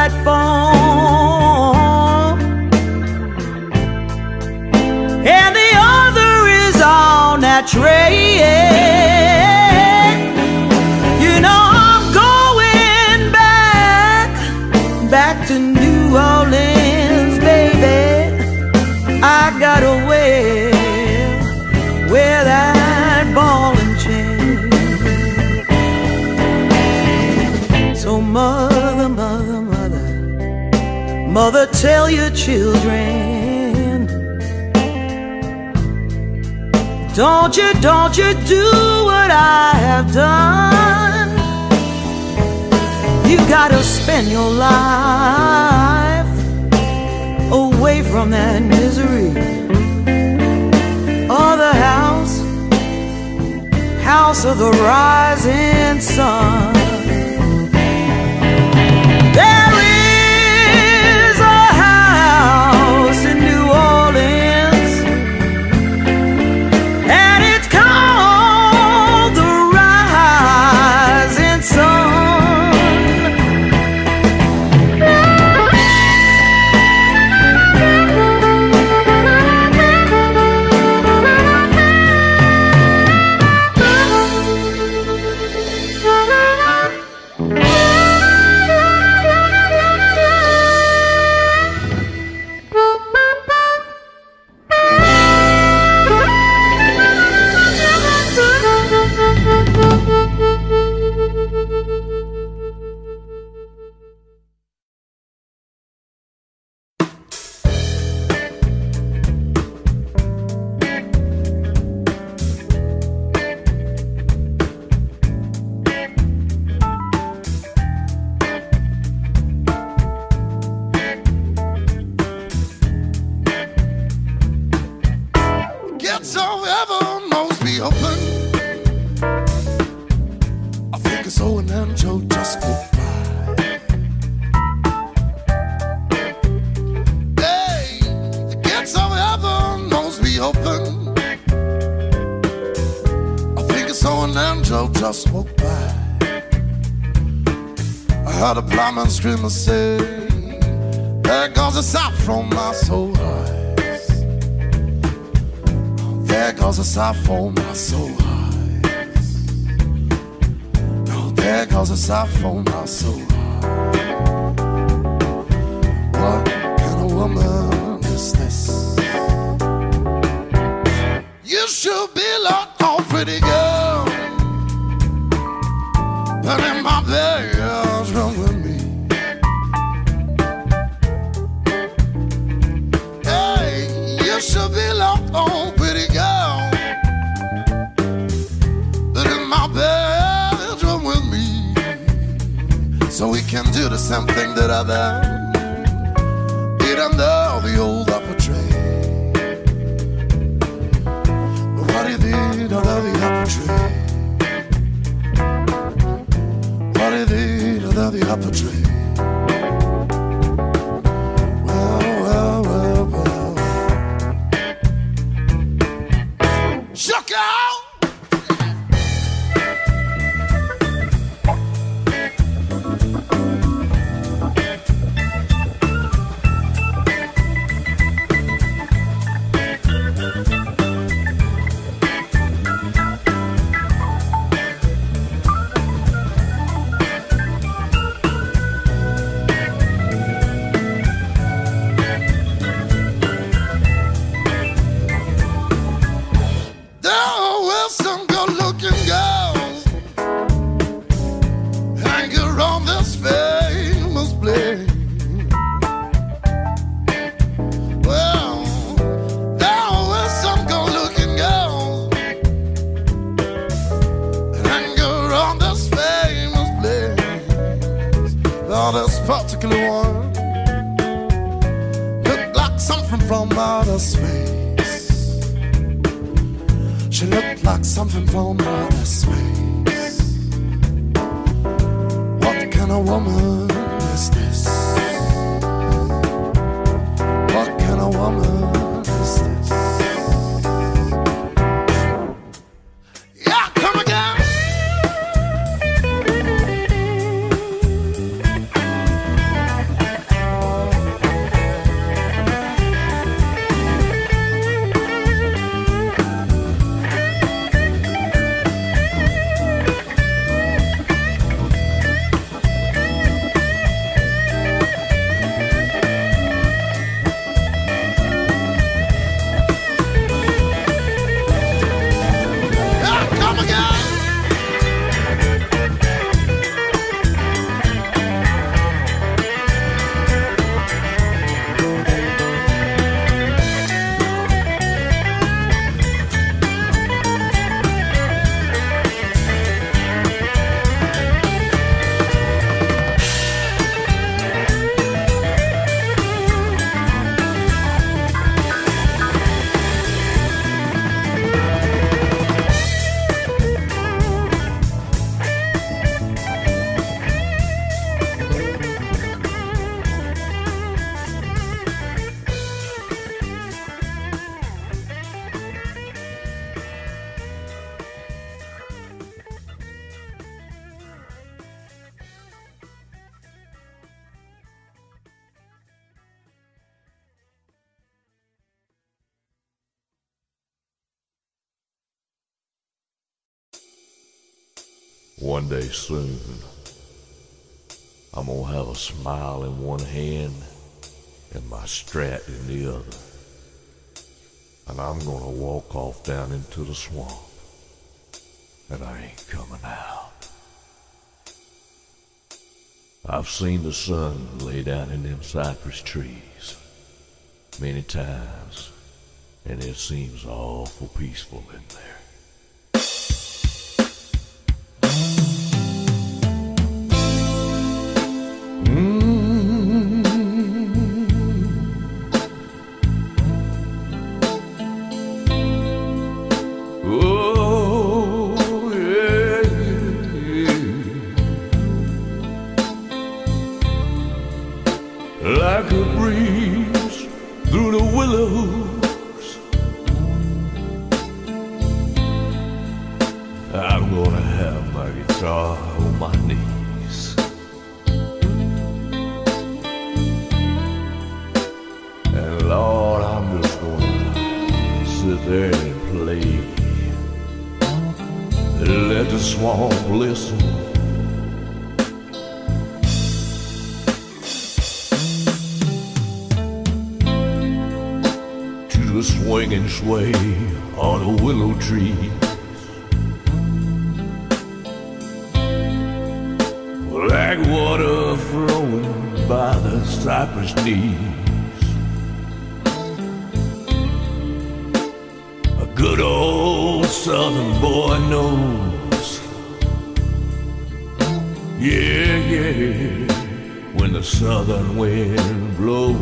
platform, and the other is on that train. You know I'm going back, back to New Orleans, baby. I got a well, wear that ball and chain. So much. Mother, tell your children, don't you, don't you do what I have done. You gotta spend your life away from that misery. Oh, the house, house of the rising sun. Screamer say, there goes a sigh from my soul eyes. There goes a sigh from my soul eyes. Oh, there goes a sigh from my soul eyes. What kind of woman is this? You should be like a pretty girl, but in my bed, girl's wrong with me. Should be locked on, pretty girl, but in my bedroom with me. So we can do the same thing that I've done, get under the old upper tree. But what if they don't love the upper tree? What if they don't love the upper tree? One day soon, I'm gonna have a smile in one hand and my strat in the other. And I'm gonna walk off down into the swamp. And I ain't coming out. I've seen the sun lay down in them cypress trees many times, and it seems awful peaceful in there. Sway on a willow tree. Like water flowing by the cypress knees. A good old southern boy knows. Yeah, yeah, when the southern wind blows.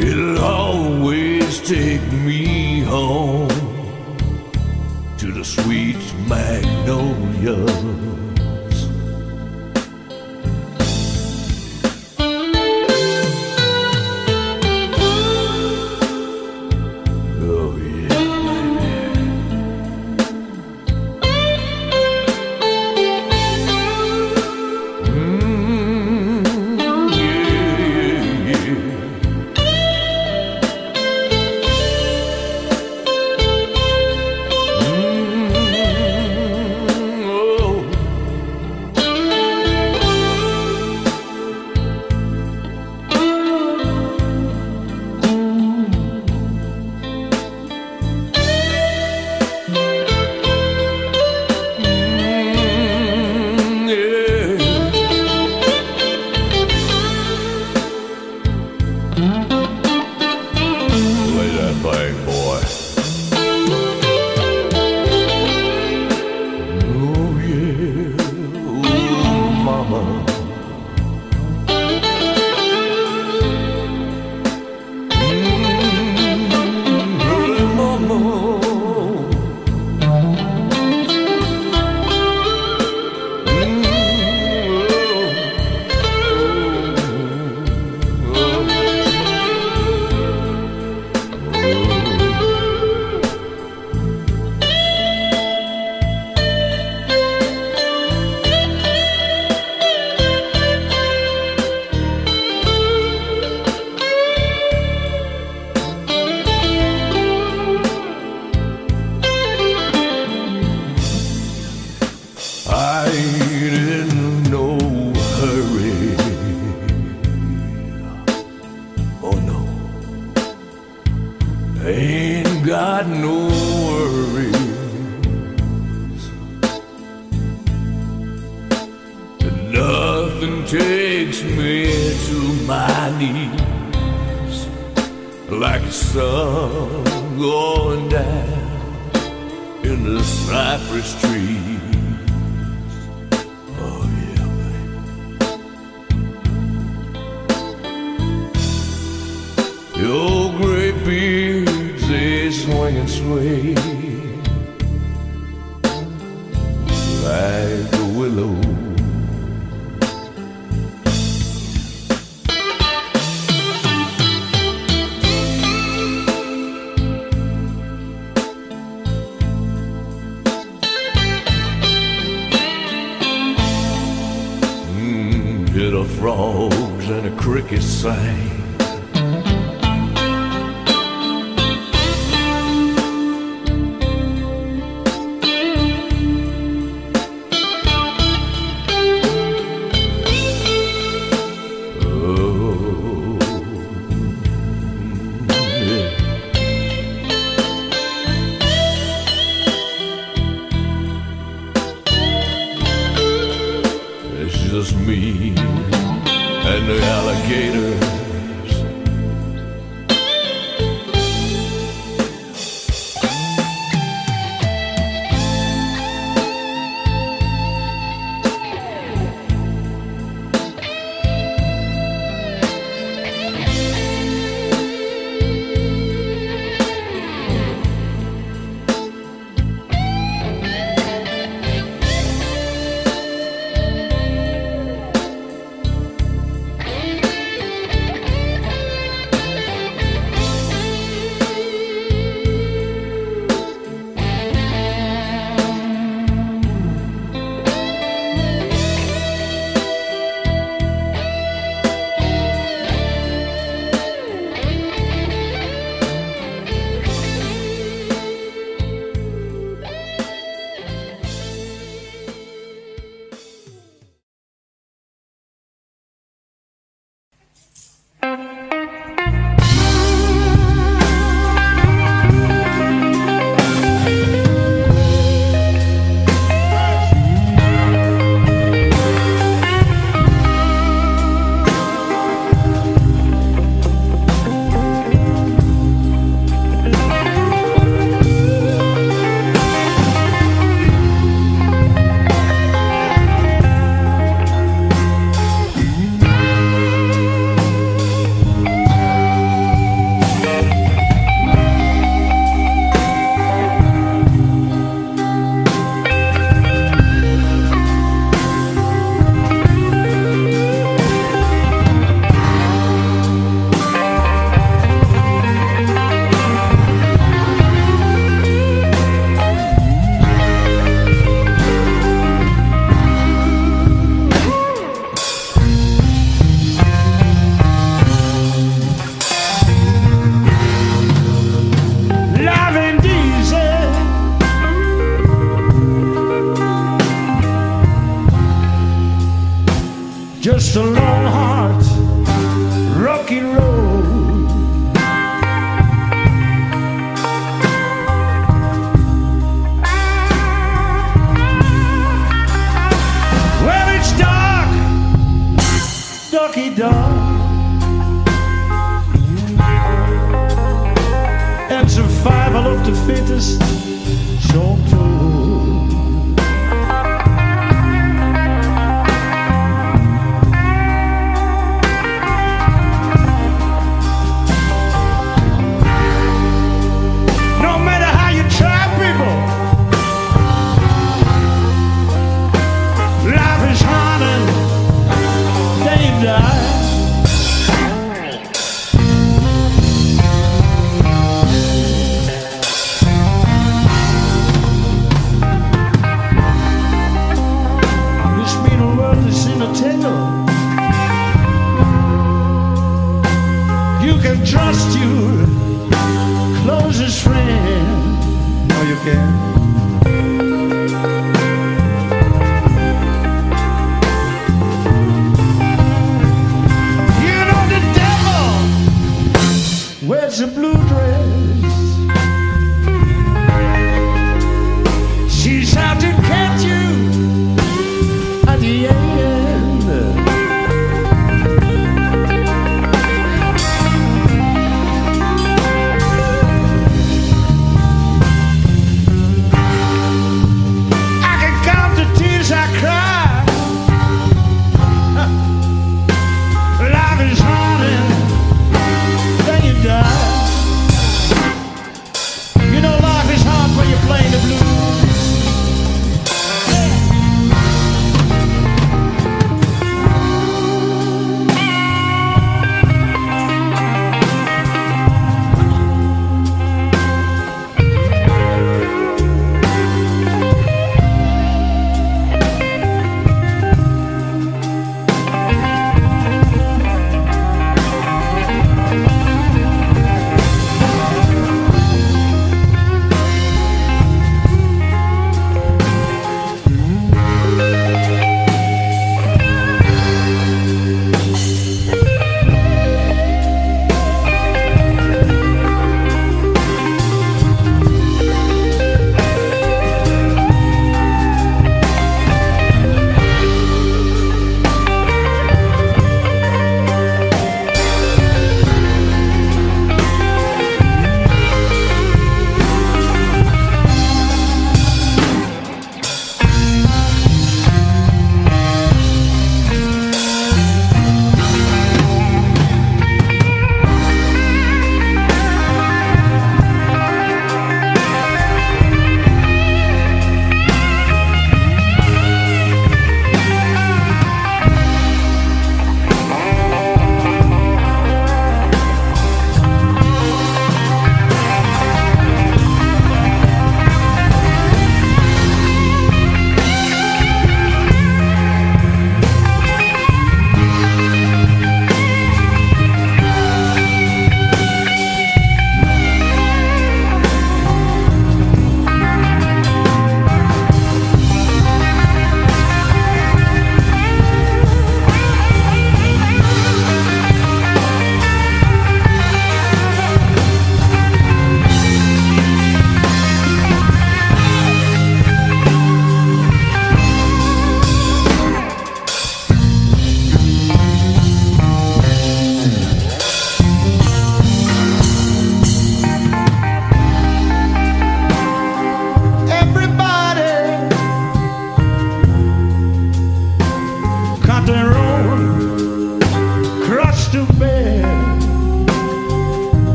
It'll always take me home to the sweet magnolias. Crickets sang. just me and the alligators. Just a long, hard, rocky road. Well, it's dark, darky dark, and survival of the fittest, so told. Trust your closest friend. No, you can't. You know the devil wears a blue dress. She's out to catch you at the end.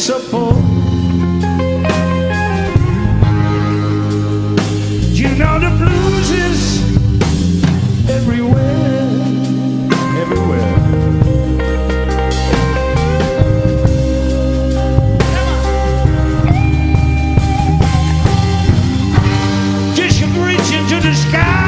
principle. You know the blues is everywhere, everywhere. Just reach into the sky.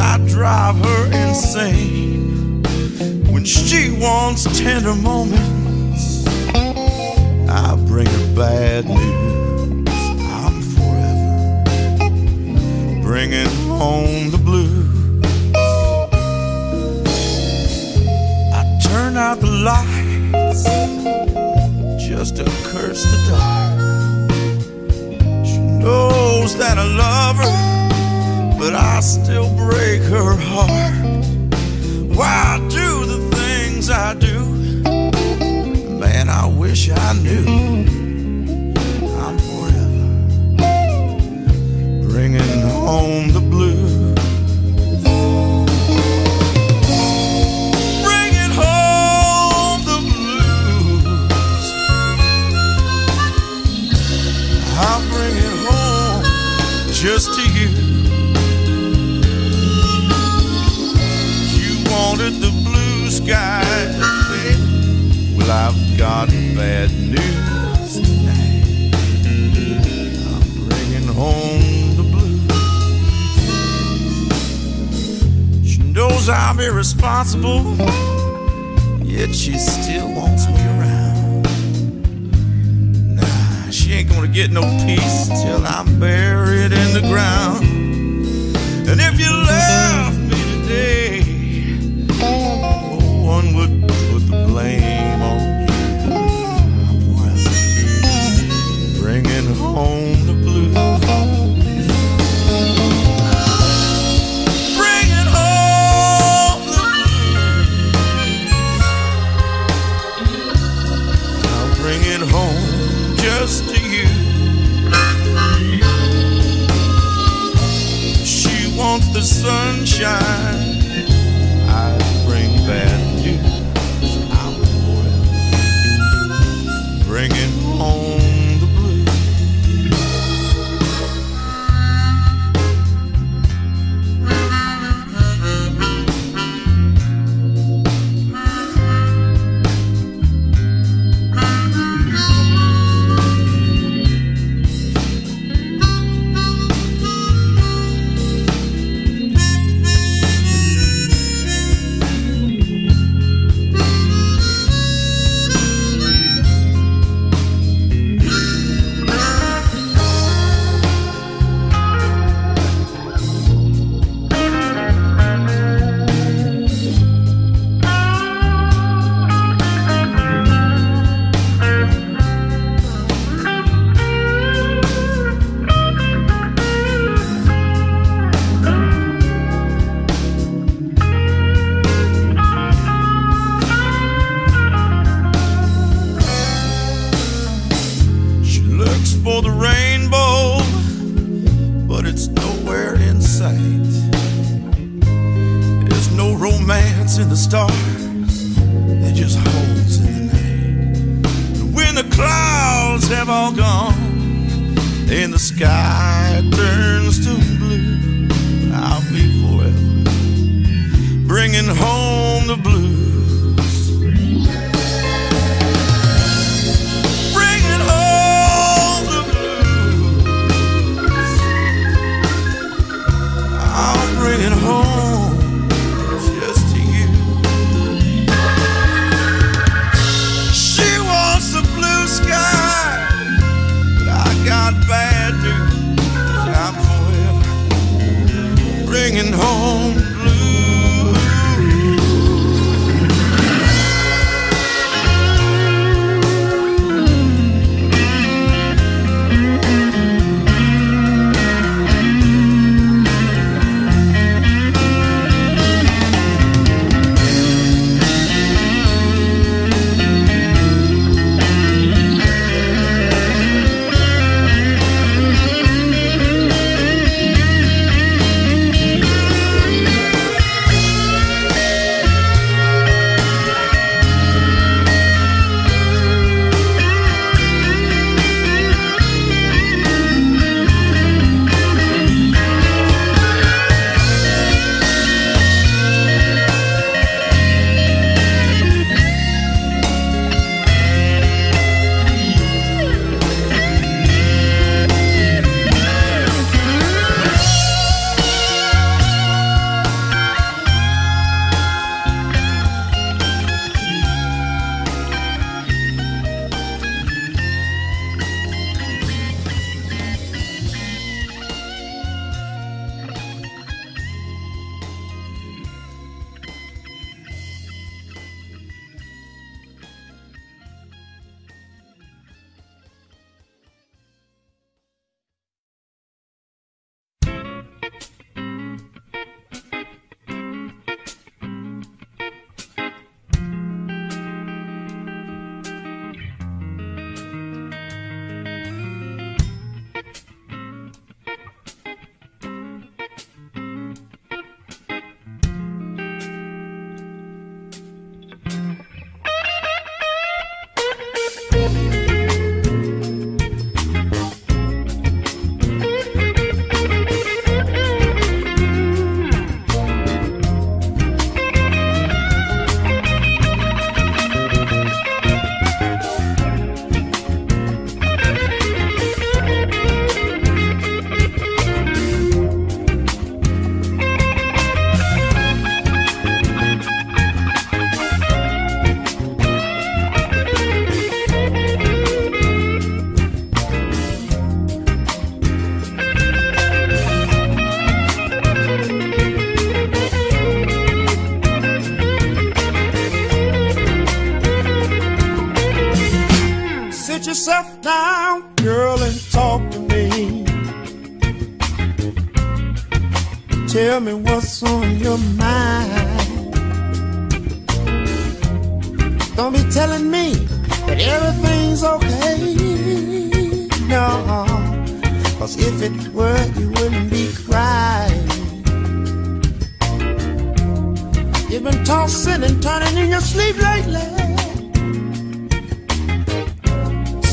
I drive her insane. When she wants tender moments, I bring her bad news. I'm forever bringing home the blues. I turn out the lights just to curse the dark. She knows that I love her, but I still break her heart. Why do the things I do? Man, I wish I knew. I'm forever bringing home the blues. The blue sky, baby. Well, I've got bad news tonight. I'm bringing home the blues. She knows I'm irresponsible, yet she still wants me around. Nah, she ain't gonna get no peace till I'm buried in the ground. And if you left me today, one would put the blame on you. I'm bringing home the blues. Bringing home the blues. I'll bring it home just to you. She wants the sunshine, I bring bad news. I'm forever bringing home the yourself down, girl, and talk to me. Tell me what's on your mind. Don't be telling me that everything's okay. No, 'cause if it were, you wouldn't be crying. You've been tossing and turning in your sleep lately,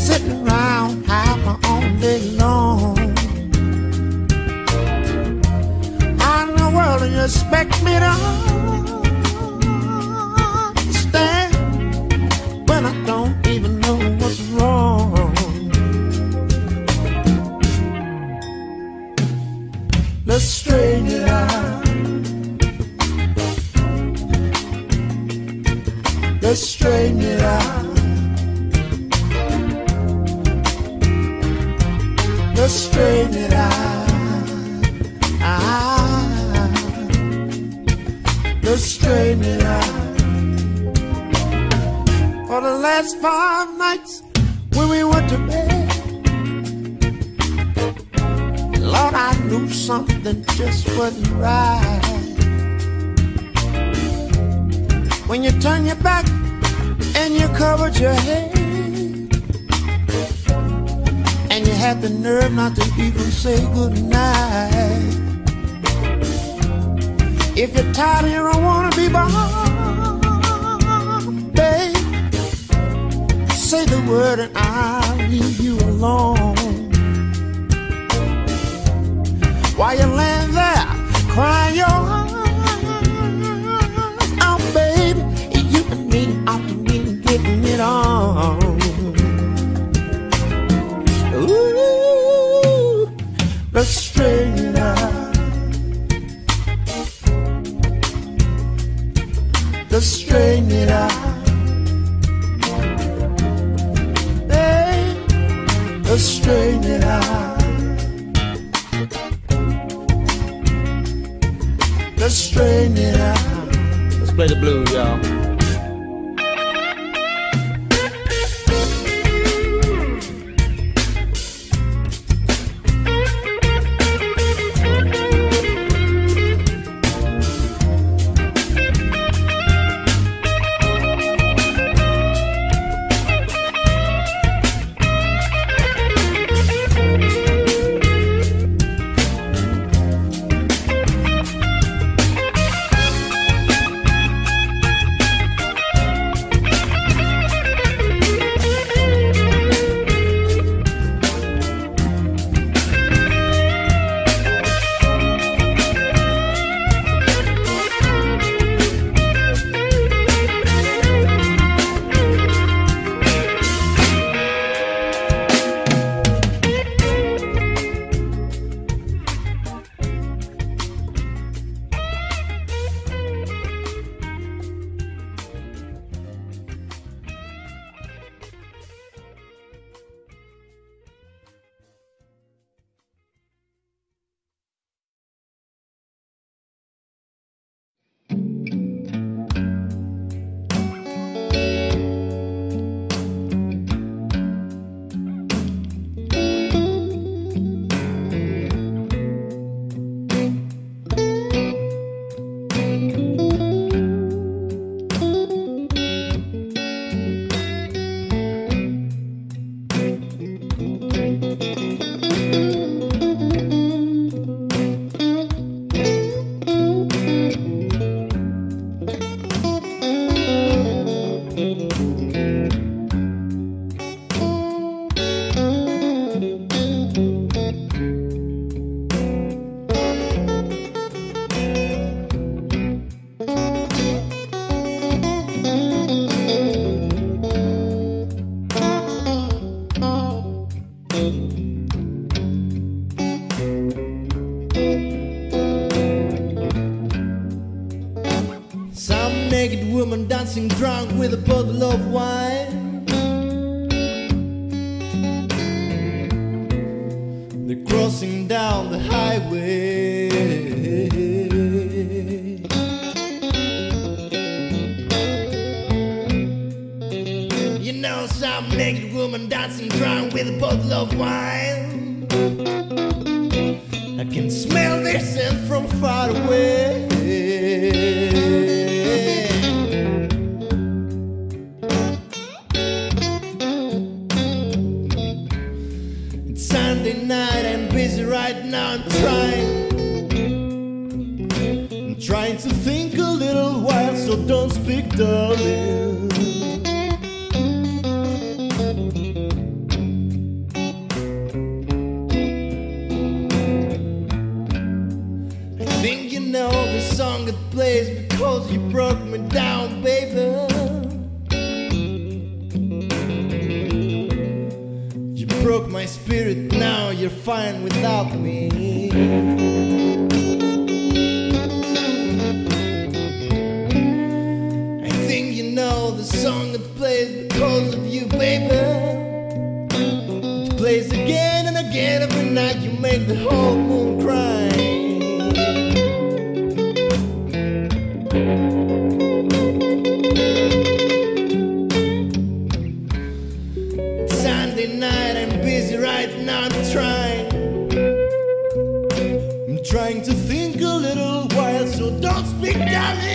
sitting around high all day long. How in the world do you expect me to understand when I don't even know what's wrong? Let's straighten it out. Let's straighten it out. Let's straighten it out. Ah, let's straighten it out. For the last five nights when we went to bed, Lord, I knew something just wasn't right. When you turn your back and you covered your head, and you had the nerve not to even say goodnight. If you're tired and you don't wanna be bothered, babe, say the word and I'll leave you alone. While you're laying there crying your eyes out, babe, you've been meaning out to me and getting it on. Ooh, let's straighten it out. Let's straighten it out. Hey, let's straighten it out. Let's straighten it out. Let's play the blues, y'all. Drunk with a bottle of wine, they're crossing down the highway. You know, some naked woman dancing drunk of wine. I can smell their scent from far away. It's Sunday night, I'm busy right now, I'm trying. I'm trying to think a little while, so don't speak, darling. Song that plays because you broke me down, baby. You broke my spirit, now you're fine without me. I think you know the song that plays because of you, baby. It plays again and again every night, you make the whole moon cry. Trying to think a little while, so don't speak, darling.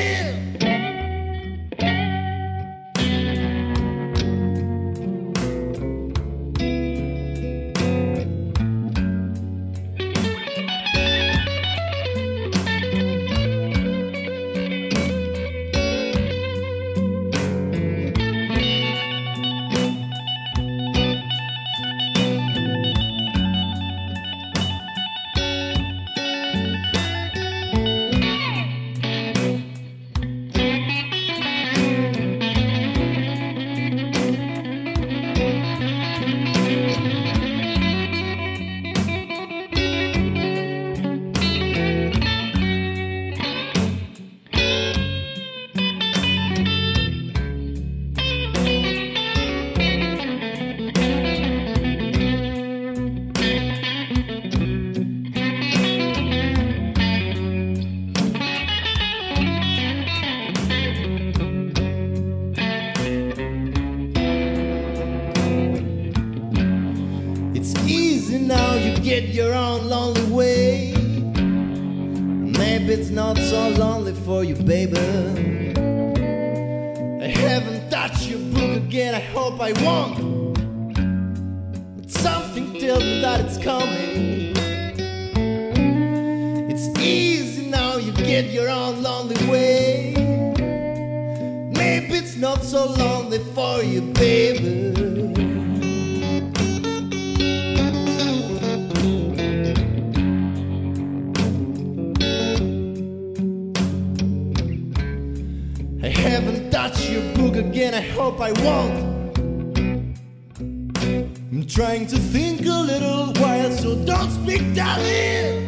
Get your own lonely way. Maybe it's not so lonely for you, baby. I haven't touched your book again, I hope I won't. But something tells me that it's coming. It's easy now, you get your own lonely way. Maybe it's not so lonely for you, baby. Again, I hope I won't. I'm trying to think a little while, so don't speak, darling.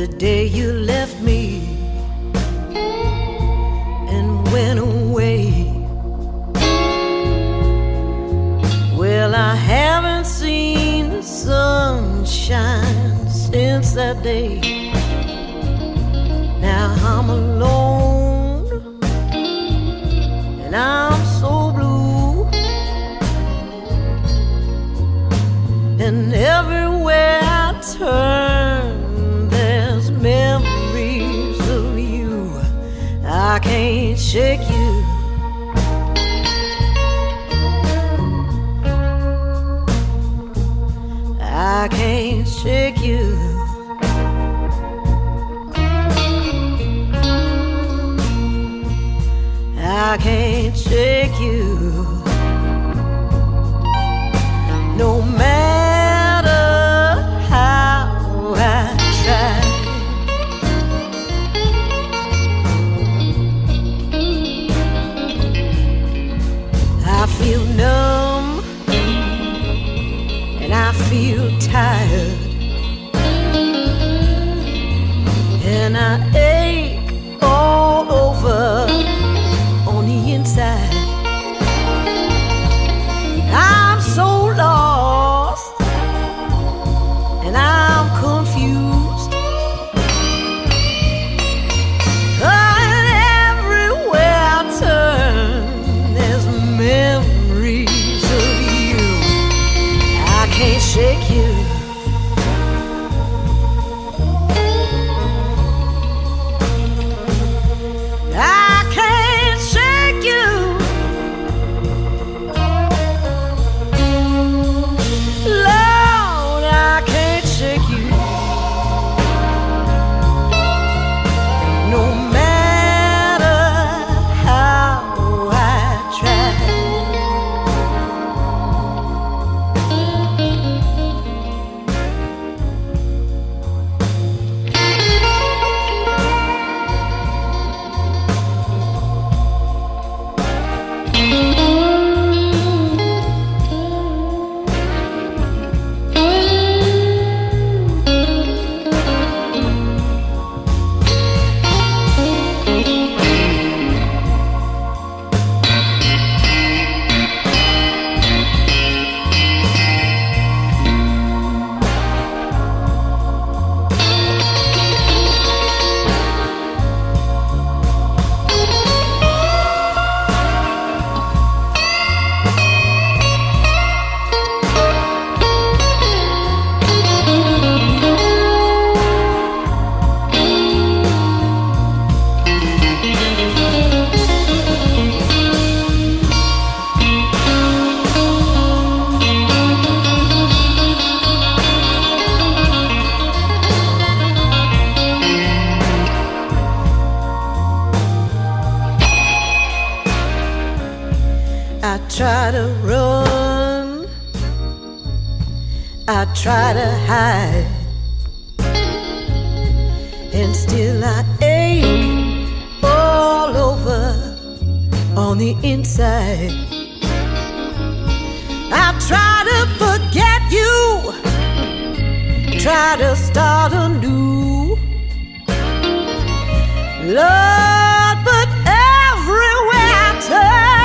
the day you left me and went away. Well, I haven't seen the sunshine since that day. Now I'm alone and I'm so blue, and everywhere I turn there's memories of you. I can't shake you. I can't shake you. I can't shake you. No matter how I try, I feel numb. I feel tired and I ache all over on the inside. I'm so lost and I'm confused, and everywhere I turn there's memories of you. I can't shake you. I can't shake you. Lord, I can't shake you. No matter how I try, I try to run, I try to hide, and still I ache all over on the inside. I try to forget you, try to start anew, Lord, but everywhere I turn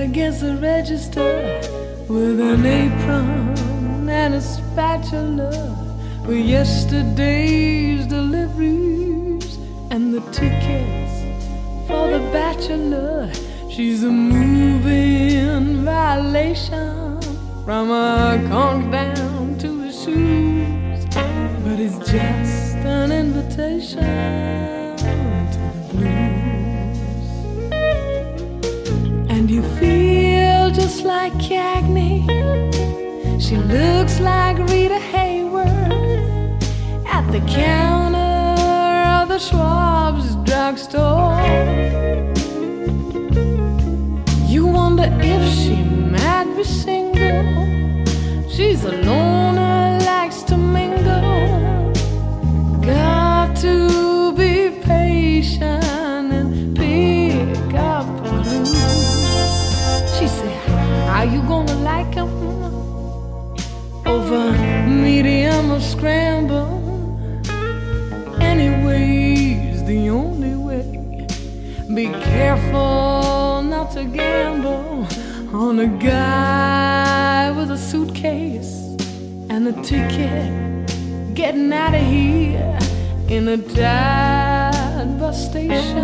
Against the register with an apron and a spatula, with yesterday's deliveries and the tickets for the bachelor. She's a moving violation from her conch down to her shoes, but it's just an invitation. You feel just like Cagney. She looks like Rita Hayworth at the counter of the Schwab's Drugstore. You wonder if she might be single. She's a loner, likes to mingle. Got to be patient. Are you gonna like him over medium or scramble? Anyways, the only way. Be careful not to gamble on a guy with a suitcase and a ticket. Getting out of here in a tired bus station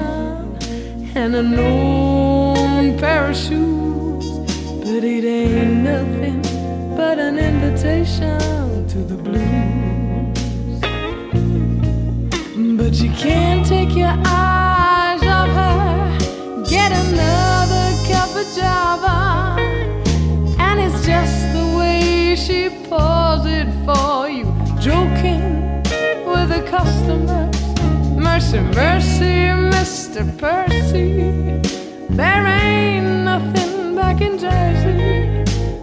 and an old pair of shoes. But it ain't nothing but an invitation to the blues. But you can't take your eyes off her. Get another cup of java, and it's just the way she pours it for you. Joking with the customers. Mercy, mercy, Mister Percy. There ain't nothing back in Jersey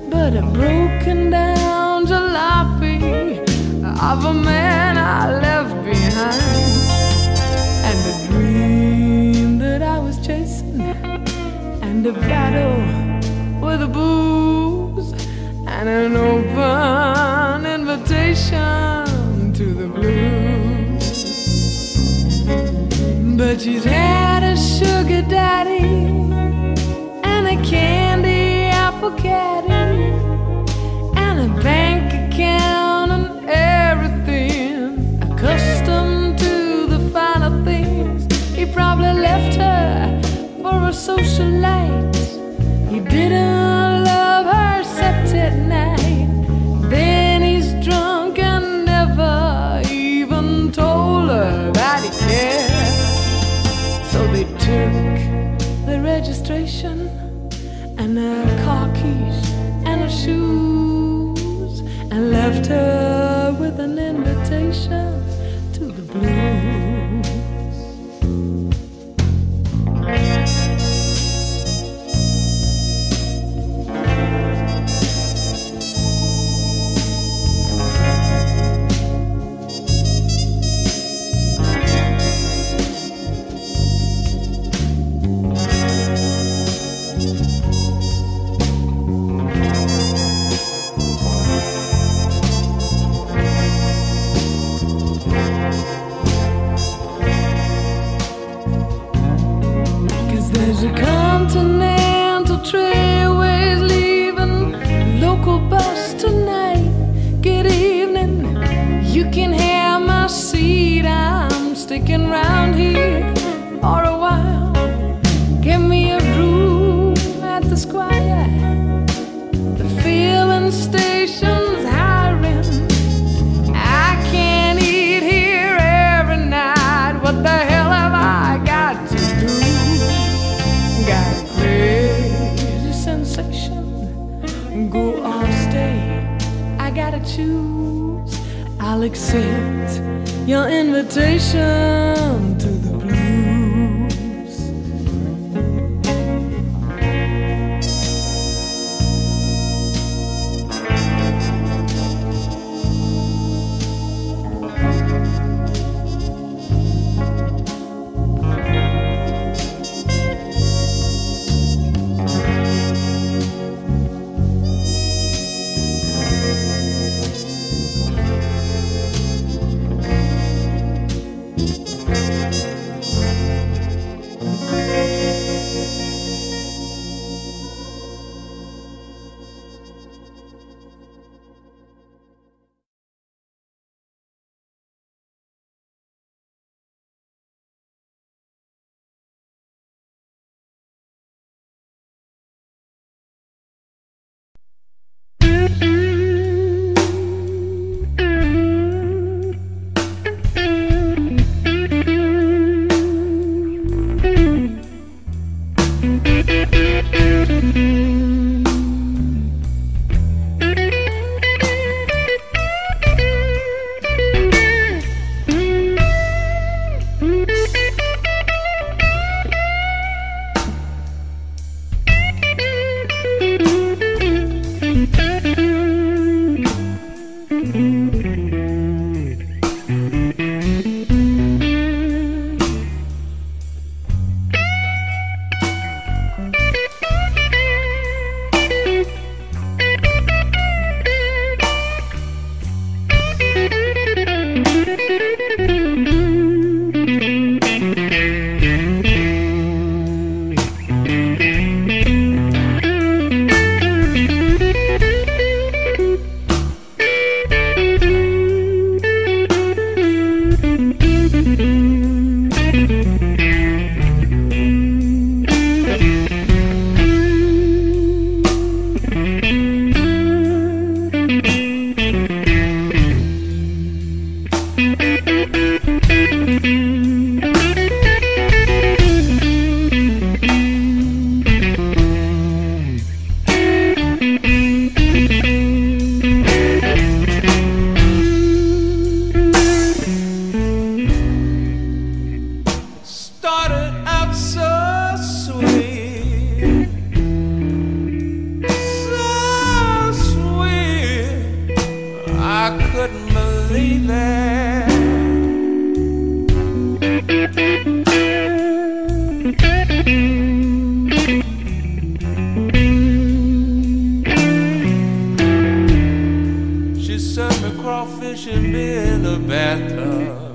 but a broken down jalopy of a man I left behind, and a dream that I was chasing, and a battle with a booze, and an open invitation to the blues. But she's had a sugar daddy, candy apple caddy, and a bank account and everything. Accustomed to the finer things, he probably left her for a socialite. He didn't love her except at night. Then he's drunk and never even told her that he cared. So they took the registration and her car keys and her shoes, and left her with an invitation to the blues. There's a continental trailways leaving local bus tonight. Good evening, you can have my seat. I'm sticking round here for a while. Give me a room at the Squire. The filling station's hiring. I can't eat here every night. What the hell have I got to do? Got a crazy sensation. Go or stay, I gotta choose. I'll accept your invitation to the blues. She served me crawfish and beer in the bathtub.